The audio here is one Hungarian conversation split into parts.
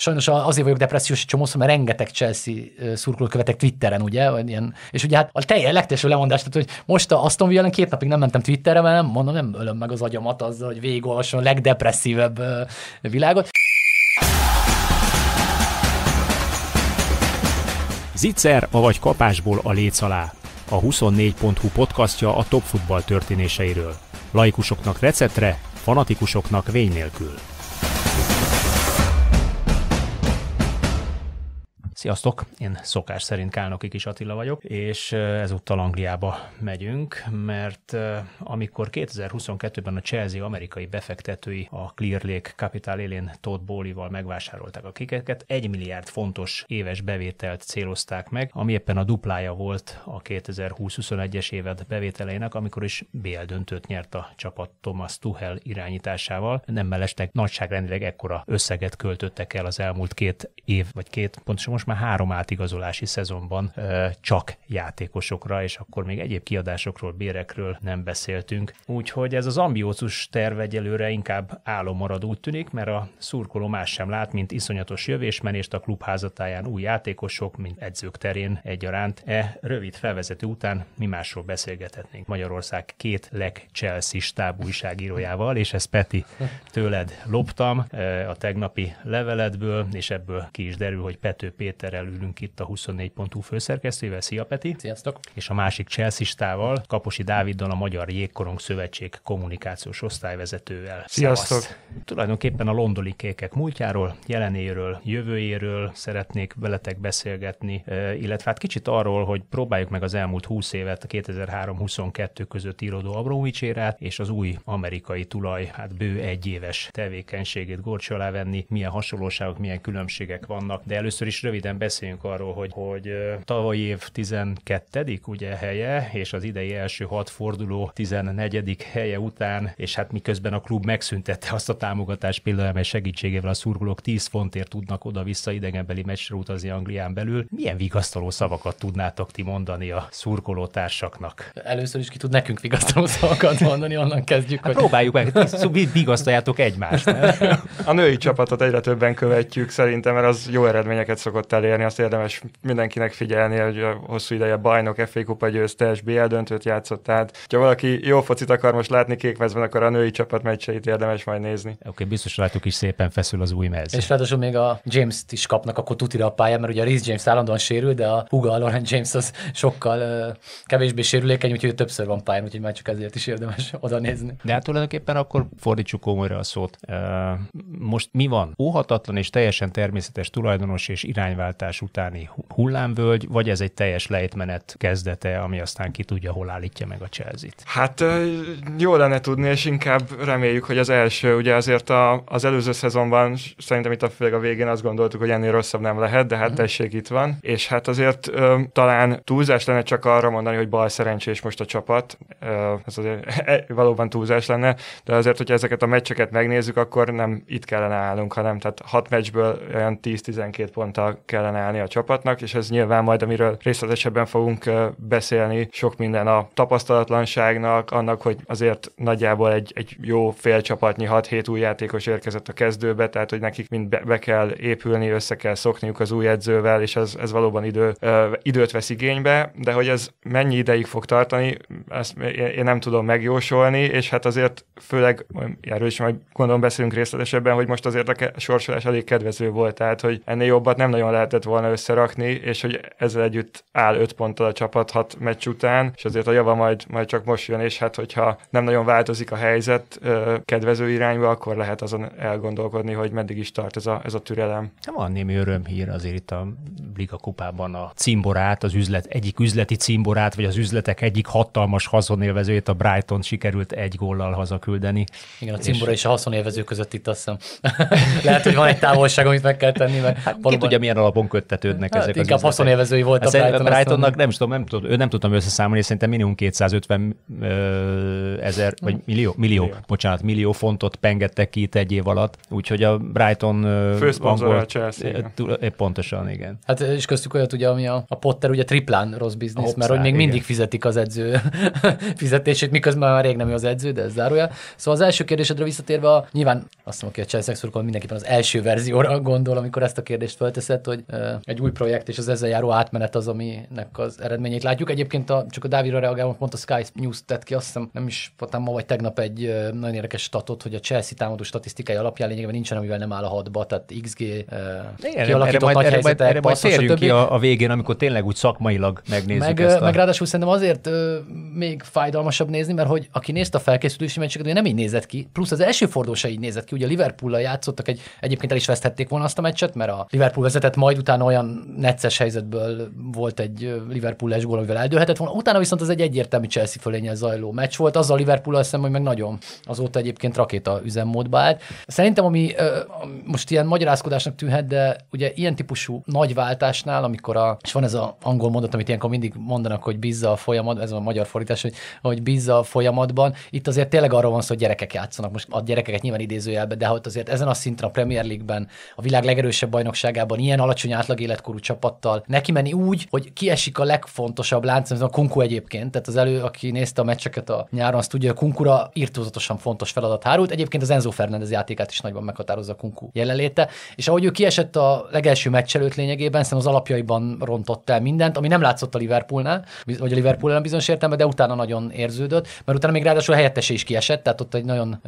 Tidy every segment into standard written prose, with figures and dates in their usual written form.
Sajnos azért vagyok depressziós egy csomószor, mert rengeteg Chelsea szurkolót követek Twitteren, ugye? Ilyen, és ugye hát a legteljeső lemondás, tehát, hogy most a Aston Villa ellen 2 napig nem mentem Twitterre, mert mondom, nem ölöm meg az agyamat azzal, hogy végigolvasson a legdepresszívebb világot. Zicser, avagy kapásból a léc alá. A 24.hu podcastja a top futball történéseiről. Laikusoknak receptre, fanatikusoknak vény nélkül. Sziasztok! Én szokás szerint Kálnoki Kis Attila vagyok, és ezúttal Angliába megyünk, mert amikor 2022-ben a Chelsea amerikai befektetői a Clear Lake Capital élén Todd Bowley-val megvásárolták a Kickereket, 1 milliárd fontos éves bevételt célozták meg, ami éppen a duplája volt a 2020-21-es éved bevételeinek, amikor is BL döntőt nyert a csapat Thomas Tuchel irányításával. Nem mellesleg nagyságrendileg ekkora összeget költöttek el az elmúlt 2 év, vagy pontosan most már 3 átigazolási szezonban csak játékosokra, és akkor még egyéb kiadásokról, bérekről nem beszéltünk. Úgyhogy ez az ambiózus terv egyelőre inkább álom marad, úgy tűnik, mert a szurkoló más sem lát, mint iszonyatos jövésmenést a klub házatáján, új játékosok, mint edzők terén egyaránt. Rövid felvezető után mi másról beszélgethetnénk Magyarország 2 legChelsea stáb újságírójával, és ez Peti, tőled loptam a tegnapi leveledből, és ebből ki is derül, hogy Pető Péterrel ülünk itt a 24.hu főszerkesztővel. Szia, Peti! Sziasztok! És a másik Chelsea-stával, Kaposi Dáviddal, a Magyar Jégkorong Szövetség kommunikációs osztályvezetővel. Sziasztok! Szavaszt. Tulajdonképpen a londoni kékek múltjáról, jelenéről, jövőjéről szeretnék veletek beszélgetni, illetve hát kicsit arról, hogy próbáljuk meg az elmúlt 20 évet, a 2003-22 között íródó Abramovich érát és az új amerikai tulaj, hát bő 1 éves tevékenységét górcső alá venni, milyen hasonlóságok, milyen különbségek vannak, de először is röviden beszéljünk arról, hogy tavalyi év 12. ugye helye, és az idei első 6 forduló 14. helye után, és hát miközben a klub megszüntette azt a támogatást, például amely segítségével a szurkolók 10 fontért tudnak oda-vissza idegenbeli meccsre utazni Anglián belül. Milyen vigasztaló szavakat tudnátok ti mondani a szurkolótársaknak? Először is ki tud nekünk vigasztaló szavakat mondani, onnan kezdjük. Hát hogy... Próbáljuk meg, vigasztaljátok egymást. A női csapatot egyre többen követjük szerintem, mert az jó eredményeket szokott elérni, azt érdemes mindenkinek figyelni, hogy a hosszú ideje bajnok, FA Kupa győztes, BL döntőt játszott, tehát ha valaki jó focit akar most látni kékmezben, akkor a női csapat meccseit érdemes majd nézni. Oké, biztos látjuk is, szépen feszül az új mez. És ráadásul még a James-t is kapnak akkor tutira a pályán, mert ugye a Reece James állandóan sérül, de a húga, a Lauren James az sokkal kevésbé sérülékeny, úgyhogy többször van pályán, úgyhogy már csak ezért is érdemes oda nézni. De hát tulajdonképpen akkor fordítsuk komolyra a szót. Most mi van? Óhatatlan és teljesen természetes tulajdonos és irányváltás utáni hullámvölgy, vagy ez egy teljes lejtmenet kezdete, ami aztán ki tudja, hol állítja meg a Chelsea-t? Hát jó lenne tudni, és inkább reméljük, hogy az első, ugye azért az előző szezonban, szerintem itt főleg a végén azt gondoltuk, hogy ennél rosszabb nem lehet, de hát tessék, itt van. És hát azért talán túlzás lenne csak arra mondani, hogy bal szerencsés most a csapat. Ez azért valóban túlzás lenne, de azért, hogyha ezeket a meccseket megnézzük, akkor nem itt kellene állnunk, hanem tehát 6 meccsből olyan 10-12 ponttal kellene állni a csapatnak, és ez nyilván majd, amiről részletesebben fogunk beszélni, sok minden a tapasztalatlanságnak, annak, hogy azért nagyjából egy jó fél csapatnyi 6-7 új játékos érkezett a kezdőbe, tehát hogy nekik mind be kell épülni, össze kell szokniuk az új edzővel, és ez valóban időt vesz igénybe, de hogy ez mennyi ideig fog tartani, ezt én nem tudom megjósolni, és hát azért főleg, erről is majd gondolom beszélünk részletesebben, hogy most azért a sorsolás elég kedvező volt, tehát hogy ennél jobbat nem nagyon lehetett volna összerakni, és hogy ezzel együtt áll 5 ponttal a csapat 6 meccs után, és azért a java majd csak most jön, és hát hogyha nem nagyon változik a helyzet kedvező irányba, akkor lehet azon elgondolkodni, hogy meddig is tart ez a türelem. Van némi örömhír azért itt a Liga kupában, a cimborát, az üzlet egyik üzleti cimborát, vagy az üzletek egyik hatalmas haszonélvezőjét, a Brighton sikerült 1 góllal hazaküldeni. Igen, a cimbora és a haszonélvező között itt azt hiszem. Lehet, hogy van egy távolság, amit meg kell tenni, mert ki tudja, milyen alapon köttetődnek hát ezek az üzletek. Haszonélvezői volt a Brightonnak. Nem nem tudtam összeszámolni, szerintem minimum 250 ezer, vagy millió fontot pengettek ki itt egy év alatt, úgyhogy a Brighton főszponzora a Chelsea. Pontosan, igen. Hát és köztük olyat ugye, ami a Potter ugye triplán rossz biznisz, mert hogy még mindig fizetik az edző fizetését, miközben már rég nem az edző, de ez zárója. Szóval az első kérdésedre visszatérve, nyilván azt mondom, hogy a Chelsea szurkoló mindenképpen az első verzióra gondol, amikor ezt a kérdést felteszed, hogy egy új projekt és az ezzel járó átmenet az, aminek az eredményét látjuk. Egyébként csak a Dávidra reagálom, pont a Sky News tett ki, azt hiszem, nem is voltam ma vagy tegnap egy nagyon érdekes statot, hogy a Chelsea támadó statisztikai alapján lényegében nincsen, amivel nem áll a hatba, tehát XG kialakított nagy helyzetek, passzos, stb. Ki a végén, amikor tényleg úgy szakmailag megnézzük ezt. Meg ráadásul szerintem azért még fájdalmasabb nézni, mert hogy aki nézte a felkészülési meccseket, nem így nézett ki, plusz az első forduló se így nézett ki, ugye a Liverpoollal játszottak, egyébként el is veszthették volna azt a meccset, mert a Liverpool vezetett, majd utána olyan necces helyzetből volt egy Liverpool-es gól, amivel eldőlhetett volna, utána viszont az egy egyértelmű Chelsea fölénnyel zajló meccs volt, azzal a Liverpool-al szemben, hogy meg nagyon azóta egyébként rakéta üzemmódba állt. Szerintem, ami most ilyen magyarázkodásnak tűnhet, de ugye ilyen típusú nagy váltásnál, amikor és van ez az angol mondat, amit ilyenkor mindig mondanak, hogy bízza a folyamat, ez a magyar fordítás, hogy bízza a folyamatban, itt azért tényleg arról van szó, hogy gyerekek játszanak, most a gyerekeket nyilván idézőjelbe, de hogy azért ezen a szinten a Premier League-ben, a világ legerősebb bajnokságában ilyen alacsony átlag életkorú csapattal neki menni úgy, hogy kiesik a legfontosabb lánc, ez a Kunku egyébként, tehát az aki nézte a meccseket a nyáron, azt tudja, hogy Kunkura irtózatosan fontos feladat hárult. Egyébként az Enzo Fernández játékát is nagyban meghatározza a Kunku jelenléte, és ahogy ő kiesett a legelső meccs előtt lényegében, az alapjaiban rontott el mindent, ami nem látszott a Liverpoolnál, vagy a Liverpoolnál bizonyos értelme, de utána nagyon érződött, mert utána még ráadásul helyettese is kiesett, tehát ott egy nagyon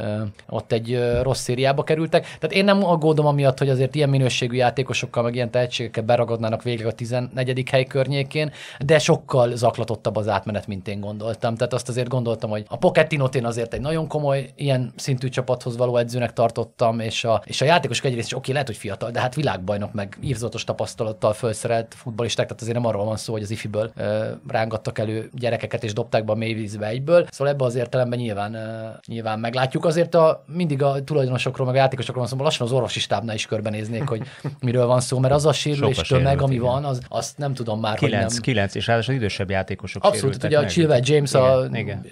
rossz szériába kerültek. Tehát én nem aggódom amiatt, hogy azért ilyen minőségű játékosokkal, meg ilyen tehetségekkel beragadnának végleg a 14. hely környékén, de sokkal zaklatottabb az átmenet, mint én gondoltam. Tehát azt azért gondoltam, hogy a Pochettinót én azért egy nagyon komoly ilyen szintű csapathoz való edzőnek tartottam, és a játékosok egyrészt is oké, lehet, hogy fiatal, de hát világbajnok, meg írzatos tapasztalattal felszerelt futballisták, tehát azért nem arról van szó, hogy az ifiből rángattak elő gyerekeket és dobták be a mély vízbe egyből. Szóval ebben az értelemben nyilván meglátjuk. Azért mindig a tulajdonosokról, meg a játékosokról van szó, lassan az orvosi stábnál is körbenéznék, hogy miről van szó, mert az a sérülés tömeg, ami van, azt nem tudom már, kilenc, és ráadásul idősebb játékosok. Abszolút, ugye a Chilwell James, igen.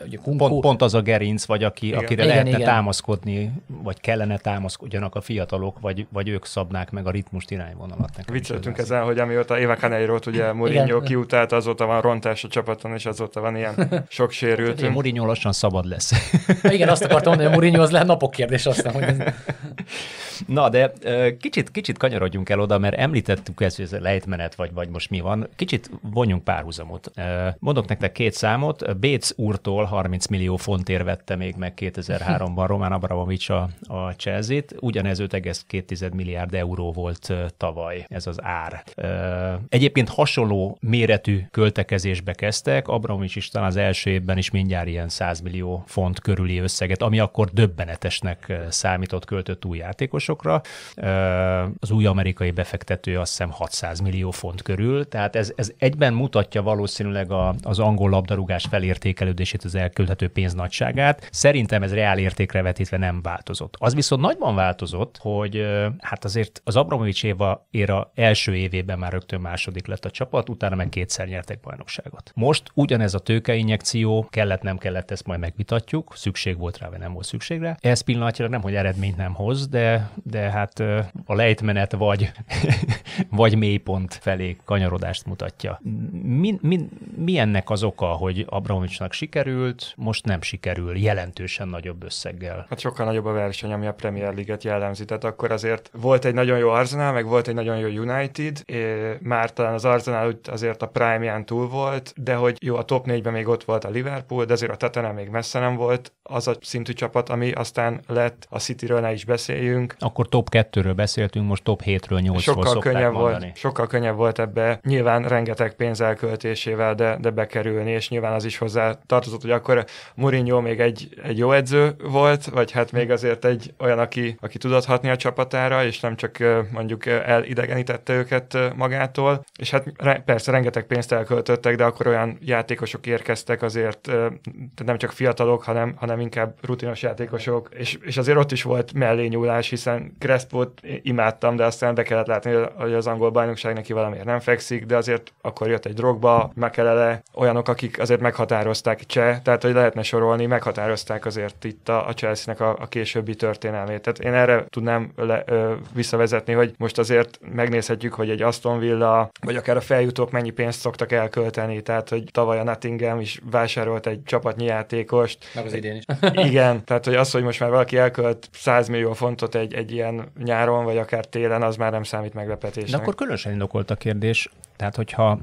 Pont az a gerinc, vagy akire lehetne támaszkodni, vagy kellene támaszkodjanak a fiatalok, vagy ők szabnák meg a ritmust, irányvonalat. Vicceltünk ezzel, hogy amióta Éva Caneiro-t ugye Mourinho kiutálta, azóta van rontás a csapaton, és azóta van ilyen sok sérültünk. Mourinho lassan szabad lesz. Igen, azt akartam mondani, hogy Mourinho az lehet napok kérdés, aztán, hogy na, de kicsit kanyarodjunk el oda, mert említettük ezt, hogy ez lejtmenet, vagy most mi van. Kicsit vonjunk párhuzamot. Mondok nektek két számot. Bécz úrtól 30 millió fontért vette még meg 2003-ban Roman Abramovich a Chelsea-t. Ugyanez 5,2 milliárd euró volt tavaly ez az ár. Egyébként hasonló méretű költekezésbe kezdtek. Abramovich is talán az első évben is mindjárt ilyen 100 millió font körüli összeget, ami akkor döbbenetesnek számított, költött új játékosokra. Az új amerikai befektető azt hiszem 600 millió font körül, tehát ez egyben mutatja valószínűleg az angol labdarúgás felértékelődését, az elkölthető pénz nagyságát. Szerintem ez reál értékre vetítve nem változott. Az viszont nagyban változott, hogy hát azért az Abramovich éra első évében már rögtön második lett a csapat, utána meg kétszer nyertek bajnokságot. Most ugyanez a tőkeinjekció, kellett, nem kellett, ezt majd megvitatjuk, szükség volt rá, vagy nem volt szükség rá. Ez pillanatilag nem, hogy eredményt nem hoz, de hát a lejtmenet vagy mélypont felé kanyarodást mutatja. Mi ennek az oka, hogy Abramovichnak sikerült, most nem sikerül jelentősen nagyobb összeggel? Hát sokkal nagyobb a verseny, ami a Premier League-et jellemzi. Tehát akkor azért volt egy nagyon jó Arsenal, meg volt egy nagyon jó United, már talán az Arsenal azért a prime-ján túl volt, de hogy jó, a top 4-ben még ott volt a Liverpool, de azért a Tottenham még messze nem volt az a szintű csapat, ami aztán lett. A Cityről ne is beszéljünk. Akkor top 2-ről beszéltünk, most top 7-ről 8-ról szokták mondani. Sokkal könnyebb volt ebbe, nyilván rengeteg pénz elköltésével, de bekerülni, és nyilván az is hozzá tartozott, hogy akkor Mourinho még egy jó edző volt, vagy hát még azért egy olyan, aki tudott hatni a csapatára, és nem csak mondjuk elidegenítette őket magától, és hát persze rengeteg pénzt elköltöttek, de akkor olyan játékosok érkeztek azért, nem csak fiatalok, hanem inkább rutinos játékosok, és azért ott is volt mellényúlás, hiszen nyilván Crespót imádtam, de aztán be kellett látni, hogy az angol bajnokság neki valamiért nem fekszik, de azért akkor jött egy Drogba, Makelele, olyanok, akik azért meghatározták Cseh, tehát hogy lehetne sorolni, meghatározták azért itt a Chelsea-nek a későbbi történelmét. Tehát én erre tudnám visszavezetni, hogy most azért megnézhetjük, hogy egy Aston Villa, vagy akár a feljutók mennyi pénzt szoktak elkölteni, tehát hogy tavaly a Nottingham is vásárolt egy csapatnyi játékost. Meg az idén is. Igen, tehát hogy az, hogy most már valaki elkölt 100 millió fontot egy ilyen nyáron, vagy akár télen, az már nem számít meglepetésnek. De akkor különösen indokolt a kérdés, tehát hogyha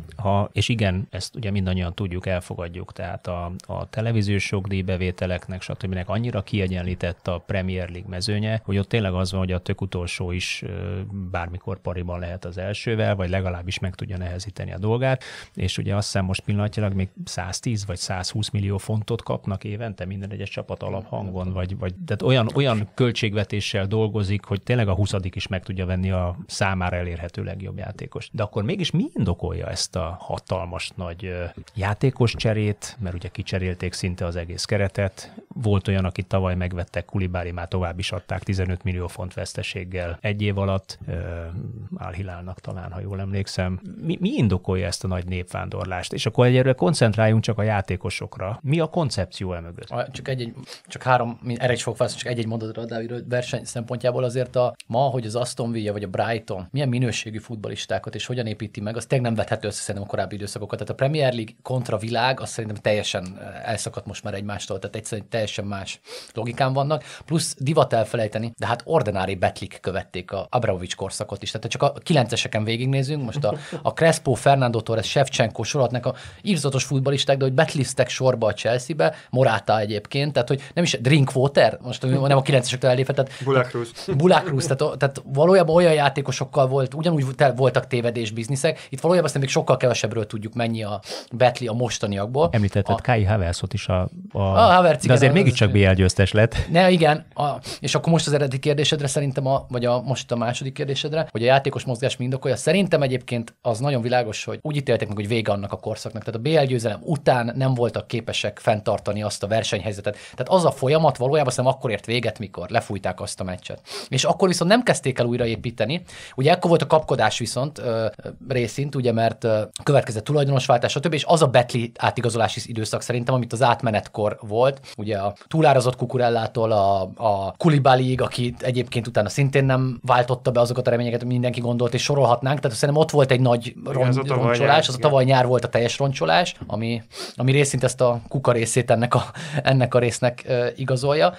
és igen, ezt ugye mindannyian tudjuk, elfogadjuk, tehát a televíziós jogdíjbevételeknek, stb. Annyira kiegyenlített a Premier League mezőnye, hogy ott tényleg az van, hogy a tök utolsó is bármikor pariban lehet az elsővel, vagy legalábbis meg tudja nehezíteni a dolgát, és ugye azt hiszem most pillanatilag még 110 vagy 120 millió fontot kapnak évente minden egyes csapat alaphangon, vagy tehát olyan költségvetéssel dolgozik, hogy tényleg a 20. is meg tudja venni a számára elérhető legjobb játékost. De akkor mégis mi indokolja ezt a hatalmas nagy játékos cserét, mert ugye kicserélték szinte az egész keretet. Volt olyan, akit tavaly megvettek, Kulibári már tovább is adták 15 millió font veszteséggel egy év alatt, Al-Hilálnak talán, ha jól emlékszem. Mi indokolja ezt a nagy népvándorlást? És akkor egyelőre koncentráljunk csak a játékosokra. Mi a koncepció emögött? Csak egy mondatra, Dávid, verseny szempontjából azért hogy az Aston Villa vagy a Brighton milyen minőségű futballistákat és hogyan építi meg, az tényleg nem vethető össze szerintem a korábbi időszakokat. Tehát a Premier League kontra világ, az szerintem teljesen elszakadt most már egymástól, tehát egyszerűen teljesen más logikán vannak. Plusz divat elfelejteni, de hát ordinári betlik követték a Abramovich korszakot is. Tehát csak a 9-eseken végignézünk, most a Crespo, Fernando Torres, Shevchenko sorolhatnak a írzatos futballisták, de hogy betliztek sorba a Chelsea-be, Morata egyébként, tehát hogy nem is Drinkwater, most nem a 9-esektől elépett, tehát Bula Cruz, tehát valójában olyan játékosokkal volt, ugyanúgy voltak tévedés bizniszek. Itt valójában aztán még sokkal kevesebbről tudjuk, mennyi a betli a mostaniakból. Említetted Kai Havertzot is de azért mégiscsak BL győztes lett. Ne, igen. És akkor most az eredeti kérdésedre szerintem, most a második kérdésedre, hogy a játékos mozgás mindokolja. Szerintem egyébként az nagyon világos, hogy úgy ítéltek meg, hogy vége annak a korszaknak. Tehát a BL győzelem után nem voltak képesek fenntartani azt a versenyhelyzetet. Tehát az a folyamat valójában szerintem akkor ért véget, mikor lefújták azt a meccset. És akkor viszont nem kezdték el újraépíteni. Ugye akkor volt a kapkodás viszont részint, ugye, mert következett tulajdonosváltás, stb. És az a betli átigazolási időszak szerintem, amit az átmenetkor volt, ugye a túlárazott Kukurellától a Kulibaliig, aki egyébként utána szintén nem váltotta be azokat a reményeket, amit mindenki gondolt, és sorolhatnánk. Tehát szerintem ott volt egy nagy roncsolás, az a tavaly nyár volt a teljes roncsolás, ami részint ezt a kuka részét ennek a résznek igazolja.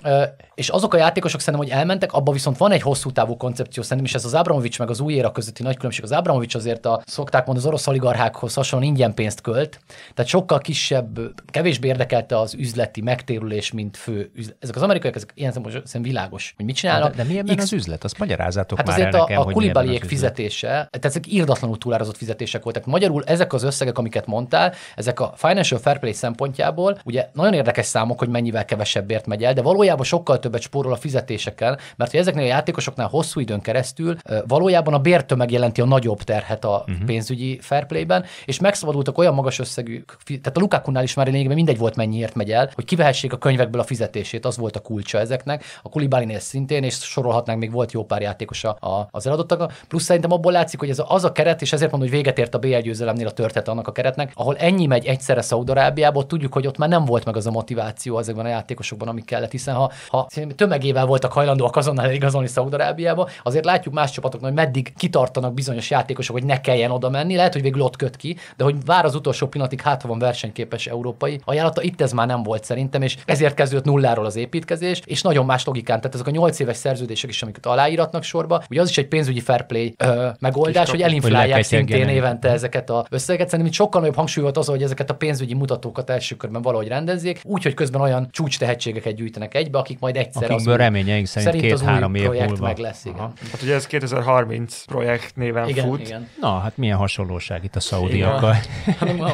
És azok a játékosok szerintem, hogy elmentek, abban viszont van egy hosszú távú koncepció szerintem, és ez az Abramovics meg az új éra közötti nagy különbség. Az Abramovics azért szokták mondani, az orosz oligarchákhoz hasonlóan ingyen pénzt költ, tehát sokkal kisebb, kevésbé érdekelte az üzleti megtérülés, mint fő üzlet. Ezek az amerikaiak, ezek ilyen szempontból világos, hogy mit csinálnak. De mi ebben az üzlet? Azt magyarázátok már el nekem, hogy mi ebben az üzlet. Hát azért a Kulibaliék fizetése, tehát ezek irdatlanul túlárazott fizetések voltak. Magyarul ezek az összegek, amiket mondtál, ezek a financial fair play szempontjából, ugye nagyon érdekes számok, hogy mennyivel kevesebbért megy el, de valójában sokkal többet spórol a fizetésekkel, mert hogy ezeknél a játékosoknál hosszú időn keresztül valójában a bértömeg jelenti a nagyobb terhet a pénzügyi fair play-ben, és megszabadultak olyan magas összegű, tehát a Lukákunál is már lényegében mindegy volt, mennyiért megy el, hogy kivehessék a könyvekből a fizetését, az volt a kulcsa ezeknek, a Kulibalinél szintén, és sorolhatnánk, még volt jó pár játékos az eladottaknak. Plusz szerintem abból látszik, hogy ez az a keret, és ezért mondom, hogy véget ért a BL győzelemnél a történet annak a keretnek, ahol ennyi megy egyszerre Szaúd-Arábiából, tudjuk, hogy ott már nem volt meg az a motiváció ezekben a játékosokban, amik kellett, hiszen ha tömegével voltak hajlandóak azonnal igazolni Szaúd-Arábiába, azért látjuk más csapatoknak, hogy meddig kitartanak bizonyos játékosok, hogy ne kelljen oda menni, lehet, hogy végül ott köt ki, de hogy vár az utolsó pillanatig, hát ha van versenyképes európai ajánlata, itt ez már nem volt szerintem, és ezért kezdődött nulláról az építkezés, és nagyon más logikán, tehát ezek a 8 éves szerződések is, amiket aláíratnak sorba, ugye az is egy pénzügyi fair play megoldás, hogy elinflálják szintén évente ezeket az összegeket. Szerintem itt sokkal nagyobb hangsúly volt az, hogy ezeket a pénzügyi mutatókat első körben valahogy rendezzék, úgyhogy közben olyan csúcs tehetségeket gyűjtenek egybe, akik majd egyszer az reményeink szerint 2-3 év múlva meg lesz. Hát ugye ez 2030 projekt néven fut. Igen. Na, hát milyen hasonlóság itt a szaúdiakkal.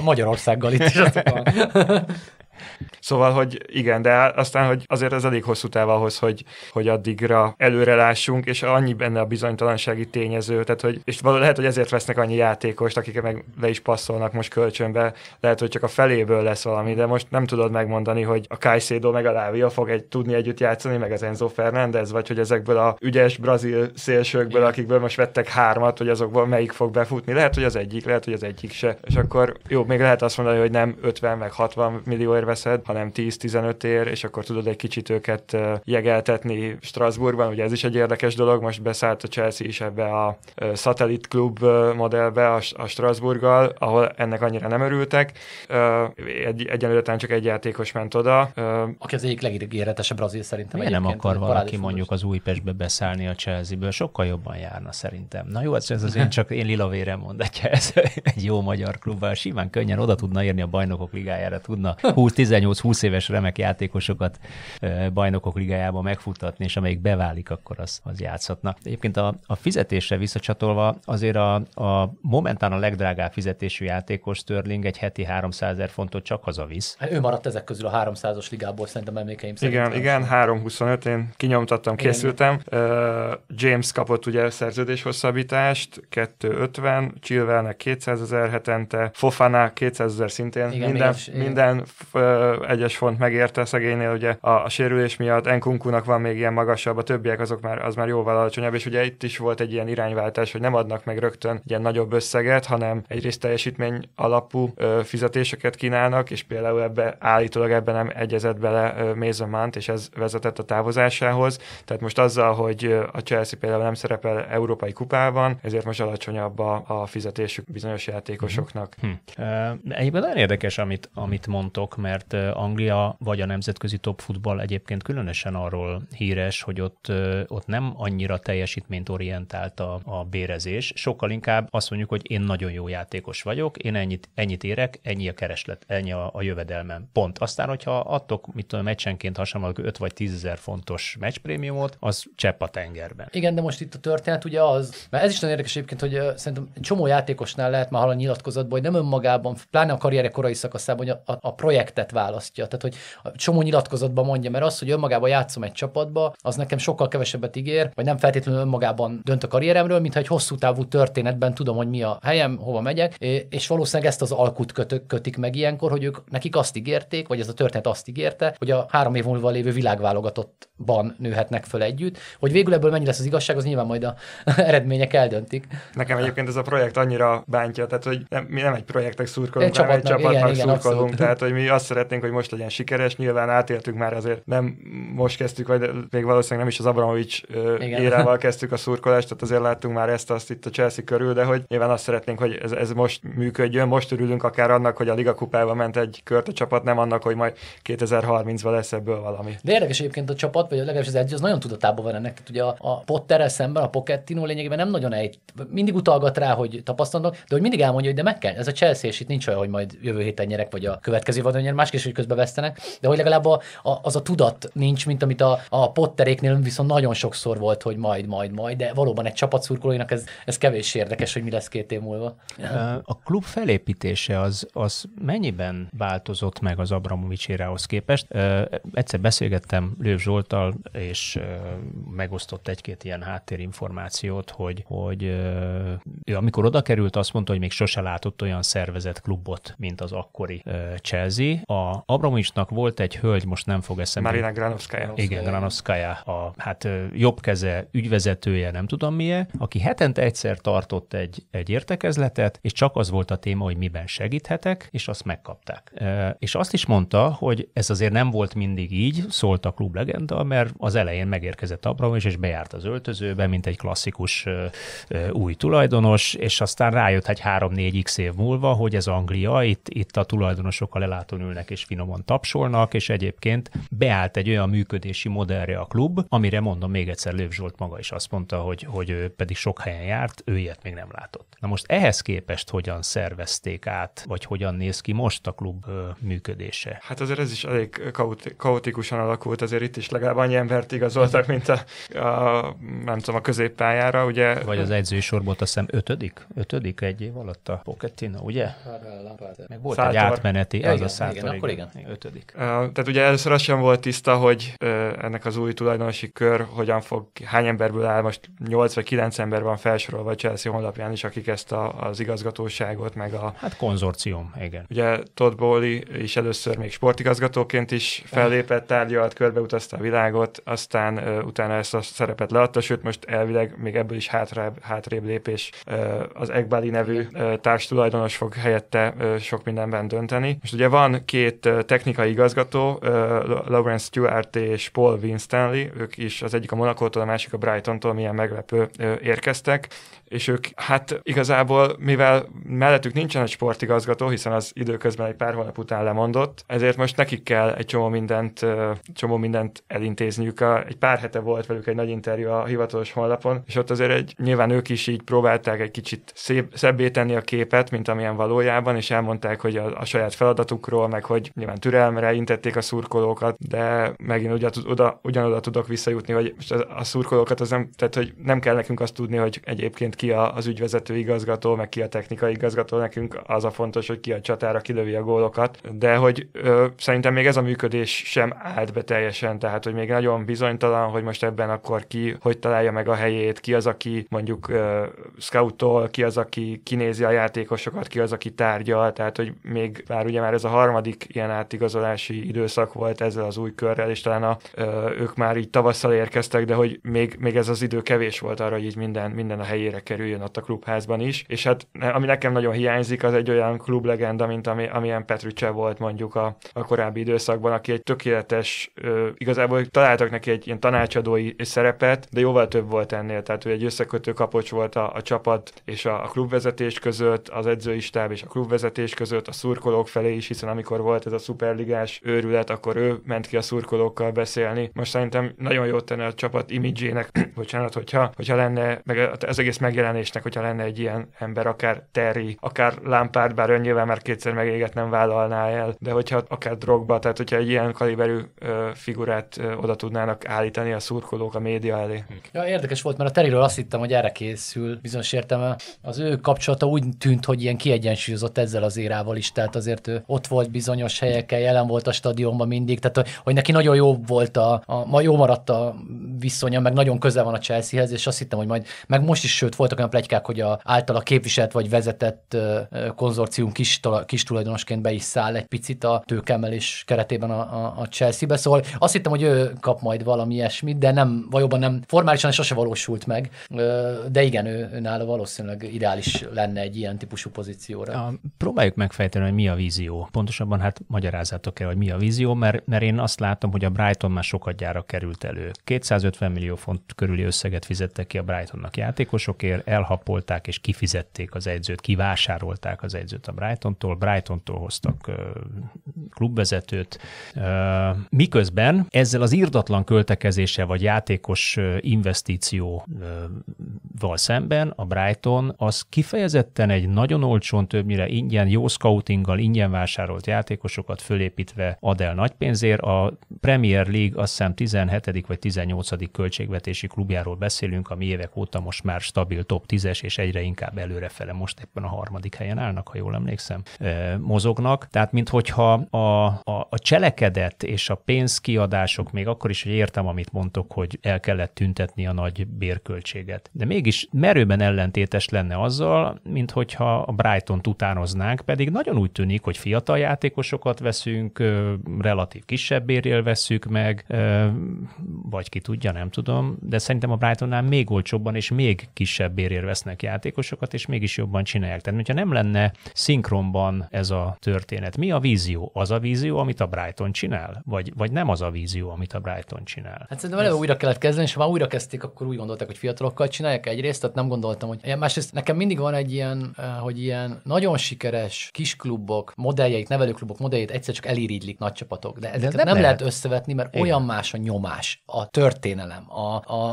Magyarországgal itt is. Szóval, hogy igen, de aztán, hogy azért ez elég hosszú táv ahhoz, hogy addigra előre lássunk, és annyi benne a bizonytalansági tényező, tehát hogy, és lehet, hogy ezért vesznek annyi játékost, akik meg le is passzolnak most kölcsönbe, lehet, hogy csak a feléből lesz valami, de most nem tudod megmondani, hogy a Caicedo meg a Lávia fog tudni együtt játszani, meg az Enzo Fernández, vagy hogy ezekből a ügyes brazil szélsőkből, akikből most vettek hármat, hogy azokból melyik fog befutni, lehet, hogy az egyik se. És akkor jó, még lehet azt mondani, hogy nem 50 meg 60 millióért veszed, hanem 10-15 ér, és akkor tudod egy kicsit őket jegeltetni Strasbourgban, ugye ez is egy érdekes dolog, most beszállt a Chelsea is ebbe a szatellit klub modellbe a Strasbourggal, ahol ennek annyira nem örültek. Egyenlőre csak egy játékos ment oda. Aki az egyik legígéretesebb brazil szerintem. Miért nem akar valaki mondjuk az Újpestbe beszállni a Chelsea-ből? Sokkal jobban járna szerintem. Na jó, ez az én csak én lilavére mondatja, ez egy jó magyar klubban simán könnyen oda tudna érni a Bajnokok Ligájára, tudna 20 éves remek játékosokat Bajnokok Ligájába megfuttatni, és amelyik beválik, akkor az játszhatna. Egyébként a fizetésre visszacsatolva azért a momentán a legdrágább fizetésű játékos Sterling egy heti 300 000 fontot csak hazavisz. Ő maradt ezek közül a 300-as ligából szerintem emlékeim szerint. Igen, 325, én kinyomtattam, készültem. James kapott ugye szerződés hosszabbítást, 250, Chilwellnek 200 000 hetente, Fofana 200 000 szintén. Igen, minden egyes font megérte szegénynél, ugye a sérülés miatt Nkunkunak van még ilyen magasabb, a többiek az már jóval alacsonyabb, és ugye itt is volt egy ilyen irányváltás, hogy nem adnak meg rögtön ilyen nagyobb összeget, hanem egyrészt teljesítmény alapú fizetéseket kínálnak, és például állítólag ebben nem egyezett bele Mason Mount, és ez vezetett a távozásához. Tehát most azzal, hogy a Chelsea például nem szerepel európai kupában, ezért most alacsonyabb a fizetésük bizonyos játékosoknak. Egyébként nagyon érdekes, amit mondtok, mert Anglia vagy a nemzetközi top futball egyébként különösen arról híres, hogy ott nem annyira teljesítményorientált a bérezés, sokkal inkább azt mondjuk, hogy én nagyon jó játékos vagyok, én ennyit érek, ennyi a kereslet, ennyi a jövedelmem, pont. Aztán, hogyha adtok, mit tudom, meccsenként hasonlóan 5 vagy 10 000 fontos meccsprémiumot, az csepp a tengerben. Igen, de most itt a történet ugye az, mert ez is nagyon érdekes egyébként, hogy szerintem csomó játékosnál lehet már hallani nyilatkozatban, hogy nem önmagában, pláne a karrierje korai szakaszában, hogy a projektet választja. Tehát, hogy a csomó nyilatkozatban mondja, mert az, hogy önmagában játszom egy csapatba, az nekem sokkal kevesebbet ígér, vagy nem feltétlenül önmagában dönt a karrieremről, mintha egy hosszú távú történetben tudom, hogy mi a helyem, hova megyek, és valószínűleg ezt az alkut kötik meg ilyenkor, hogy ők nekik azt ígérték, vagy ez a történet azt ígérte, hogy a 3 év múlva lévő világválogatottban nőhetnek föl együtt, hogy végül ebből mennyi lesz az igazság, az nyilván majd a eredmények eldöntik. Nekem egyébként ez a projekt annyira bántja, tehát hogy mi nem egy projektek szurkolunk, hanem egy csapatnak szurkolunk, tehát hogy mi azt szeretnénk, hogy most legyen sikeres, nyilván átéltük már, azért nem most kezdtük, vagy még valószínűleg nem is az Abramovics érával kezdtük a szurkolást, tehát azért láttunk már ezt-azt itt a Chelsea körül, de hogy nyilván azt szeretnénk, hogy ez most működjön, most örülünk akár annak, hogy a Liga kupába ment egy kört a csapat, nem annak, hogy majd 2030-ban lesz ebből valami. De érdekes egyébként a csapat, vagy legalábbis az edző, az nagyon tudatában van ennek, tehát ugye a Potterrel szemben a Pochettino lényegében nem nagyon mindig utalgat rá, hogy tapasztalnak, de hogy mindig elmondja, hogy de meg kell, ez a Chelsea, és itt nincs olyan, hogy majd jövő héten nyerek, vagy a következő vadon nyer, másképp is, hogy közbe vesztenek, de hogy legalább az a tudat nincs, mint amit a Potteréknél viszont nagyon sokszor volt, hogy majd, de valóban egy csapat szurkolóinak ez kevés érdekes, hogy mi lesz 2 év múlva. A klub felépítése az mennyiben változott meg az Abramovics érához képest? Egyszer beszélgettem Lőv Zsolttal, és megosztott egy-két ilyen háttérinformációt, hogy ő amikor oda került, azt mondta, hogy még sose látott olyan szervezett klubot, mint az akkori Chelsea. A Abramovicsnak volt egy hölgy, most nem fog eszembe. Marina Granovskaya. Igen, Granovskaya, a jobb keze ügyvezetője, nem tudom milyen, aki hetente egyszer tartott egy értekezletet, és csak az volt a téma, hogy miben segíthetek, és azt megkapták. És azt is mondta, hogy ez azért nem volt mindig így, szólt a klub legenda, mert az elején megérkezett Abramovics, és bejárt az öltözőbe, mint egy klasszikus új tulajdonos, és aztán rájött egy 3-4x év múlva, hogy ez Anglia, itt a tulajdonosokkal elláton ülnek és finoman tapsolnak, és egyébként beállt egy olyan működési modellre a klub, amire mondom még egyszer, Lőv Zsolt maga is azt mondta, hogy ő pedig sok helyen járt, ő ilyet még nem látott. Na most ehhez képest hogyan szervezték át, vagy hogyan néz ki most a klub működése? Hát azért ez is elég kaotikusan alakult, azért itt is legalább annyi embert igazoltak, mint nem tudom, a középpályára, ugye? Vagy az edzői sorból, azt hiszem, ötödik egy év alatt a Pochettino, ugye? Meg volt egy átmeneti, az a igen. Ötödik. Tehát ugye először az sem volt tiszta, hogy ennek az új tulajdonosi kör hogyan fog, hány emberből áll, most 8 vagy 9 ember van felsorolva a Chelsea honlapján is, akik ezt az igazgatóságot, meg a... Hát konzorcium, igen. Ugye Todd Bowley is először még sportigazgatóként is fellépett, tárgyalt, körbeutazta a világot, aztán utána ezt a szerepet leadta, sőt most elvileg még ebből is hátrébb lépés, az Egbali nevű társtulajdonos fog helyette sok mindenben dönteni. Most ugye van két technikai igazgató, Lawrence Stewart és Paul Winstanley, ők is az egyik a Monacótól, a másik a Brightontól, milyen meglepő, érkeztek, és ők hát igazából, mivel mellettük nincsen egy sportigazgató, hiszen az időközben egy pár hónap után lemondott, ezért most nekik kell egy csomó mindent elintézniük. Egy pár hete volt velük egy nagy interjú a hivatalos honlapon, és ott azért nyilván ők is így próbálták egy kicsit szebbé tenni a képet, mint amilyen valójában, és elmondták, hogy a saját feladatukról, meg hogy nyilván türelmre intették a szurkolókat, de megint ugyanoda tudok visszajutni, hogy most a szurkolókat az nem, tehát hogy nem kell nekünk azt tudni, hogy egyébként ki az ügyvezető igazgató, meg ki a technikai igazgató, nekünk az a fontos, hogy ki a csatára kilövi a gólokat, de hogy szerintem még ez a működés sem állt be teljesen, tehát hogy még nagyon bizonytalan, hogy most ebben akkor ki, hogy találja meg a helyét, ki az, aki mondjuk scoutol, ki az, aki kinézi a játékosokat, ki az, aki tárgyal, tehát hogy még már ez a harmadik ilyen átigazolási időszak volt ezzel az új körrel, és talán ők már így tavasszal érkeztek, de hogy még ez az idő kevés volt arra, hogy így minden a helyére kerüljön ott a klubházban is, és hát ami nekem nagyon hiányzik, az egy olyan klublegenda, mint amilyen Petrücse volt mondjuk a korábbi időszakban, aki egy tökéletes, igazából találtak neki egy ilyen tanácsadói szerepet, de jóval több volt ennél, tehát hogy egy összekötő kapocs volt a csapat és a klubvezetés között, az edzői stáb és a klubvezetés között, a szurkolók felé is, hiszen amikor volt ez a szuperligás őrület, akkor ő ment ki a szurkolókkal beszélni. Most szerintem nagyon jót tenne a csapat imidzsének, bocsánat, hogyha lenne, meg az egész megjelenésnek, hogyha lenne egy ilyen ember, akár Terry, akár Lampard, bár ön nyilván már kétszer megéget nem vállalná el, de hogyha akár Drogba, tehát hogyha egy ilyen kaliberű figurát oda tudnának állítani a szurkolók a média elé. Ja, érdekes volt, mert a Terryről azt hittem, hogy erre készül, bizonyos értelme. Az ő kapcsolata úgy tűnt, hogy ilyen kiegyensúlyozott ezzel az érával is, tehát azért ő ott volt bizonyos helyeken, jelen volt a stadionban mindig, tehát hogy neki nagyon jó volt jó maradt a viszonya, meg nagyon közel van a Chelseahez, és azt hittem, hogy majd, meg most is, sőt, voltak olyan pletykák, hogy általa képviselt vagy vezetett konzorcium kis tulajdonosként be is száll egy picit a tőkeemelés keretében a Chelsea-be, szóval azt hittem, hogy ő kap majd valami ilyesmit, de nem, valóban nem, formálisan sose valósult meg, de igen, ő nála valószínűleg ideális lenne egy ilyen típusú pozícióra. Próbáljuk megfejteni, hogy mi a vízió. Pontosabban hát magyarázzátok el, hogy mi a vízió, mert én azt látom, hogy a Brighton már sokat gyára került elő. 250 millió font körüli összeget fizettek ki a Brightonnak játékosokért, elhapolták és kifizették az edzőt, kivásárolták az edzőt a Brightontól, Brightontól hoztak klubvezetőt. Miközben ezzel az irdatlan költekezéssel vagy játékos investícióval szemben a Brighton az kifejezetten egy nagyon olcsón, többnyire ingyen, jó scoutinggal ingyen vásárolt játékosokat fölépítve ad el nagy pénzért. A Premier League azt hiszem 17. vagy 18. költségvetési klubjáról beszélünk, ami évek óta most már stabil top 10-es, és egyre inkább előrefele, most éppen a harmadik helyen állnak, ha jól emlékszem, mozognak. Tehát minthogyha a cselekedet és a pénzkiadások, még akkor is, hogy értem, amit mondtok, hogy el kellett tüntetni a nagy bérköltséget. De mégis merőben ellentétes lenne azzal, minthogyha a Brightont utánoznánk, pedig nagyon úgy tűnik, hogy fiatal játékosokat veszünk, relatív kisebb bérrel veszük meg, vagy ki tudja, nem tudom, de szerintem a Brightonnál még olcsóbban és még kisebb bérért vesznek játékosokat, és mégis jobban csinálják. Tehát, hogyha nem lenne szinkronban ez a történet, mi a vízió? Az a vízió, amit a Brighton csinál? Vagy nem az a vízió, amit a Brighton csinál? Hát szerintem előbb újra kellett kezdeni, és ha már újra kezdték, akkor úgy gondolták, hogy fiatalokkal csinálják egyrészt, tehát nem gondoltam, hogy másrészt nekem mindig van egy ilyen, hogy ilyen nagyon sikeres kisklubok modelljeit, nevelőklubok modelljeit egyszer csak elirigylik nagy csapatok. De ezeket nem lehet összevetni, mert olyan más a nyomás, a történelem,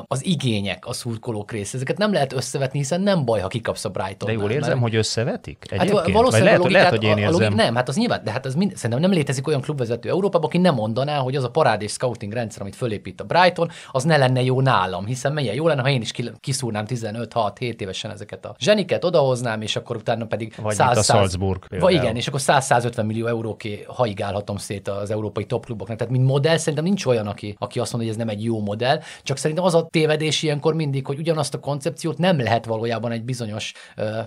az igények, a szurkolók része. Ezeket nem lehet összevetni, hiszen nem baj, ha kikapsz a Brightonnál. De jól érzem, hogy összevetik? Egyébként? Hát valószínűleg lehet, hogy én érzem. Nem, hát az nyilván, de hát az szerintem nem létezik olyan klubvezető Európában, aki nem mondaná, hogy az a parádés scouting rendszer, amit fölépít a Brighton, az ne lenne jó nálam, hiszen menjen jó lenne, ha én is kiszúrnám 15-6-7 évesen ezeket a zseniket odahoznám, és akkor utána pedig vagy 100, vagy igen, és akkor 100-150 millió euróké haigálhatom szét az európai topkluboknak. Tehát mint modell szerintem nincs olyan, aki azt mondja, hogy ez nem egy jó modell, csak szerintem az a tévedés ilyenkor mindig, hogy ugyanazt a koncepciót nem lehet valójában egy bizonyos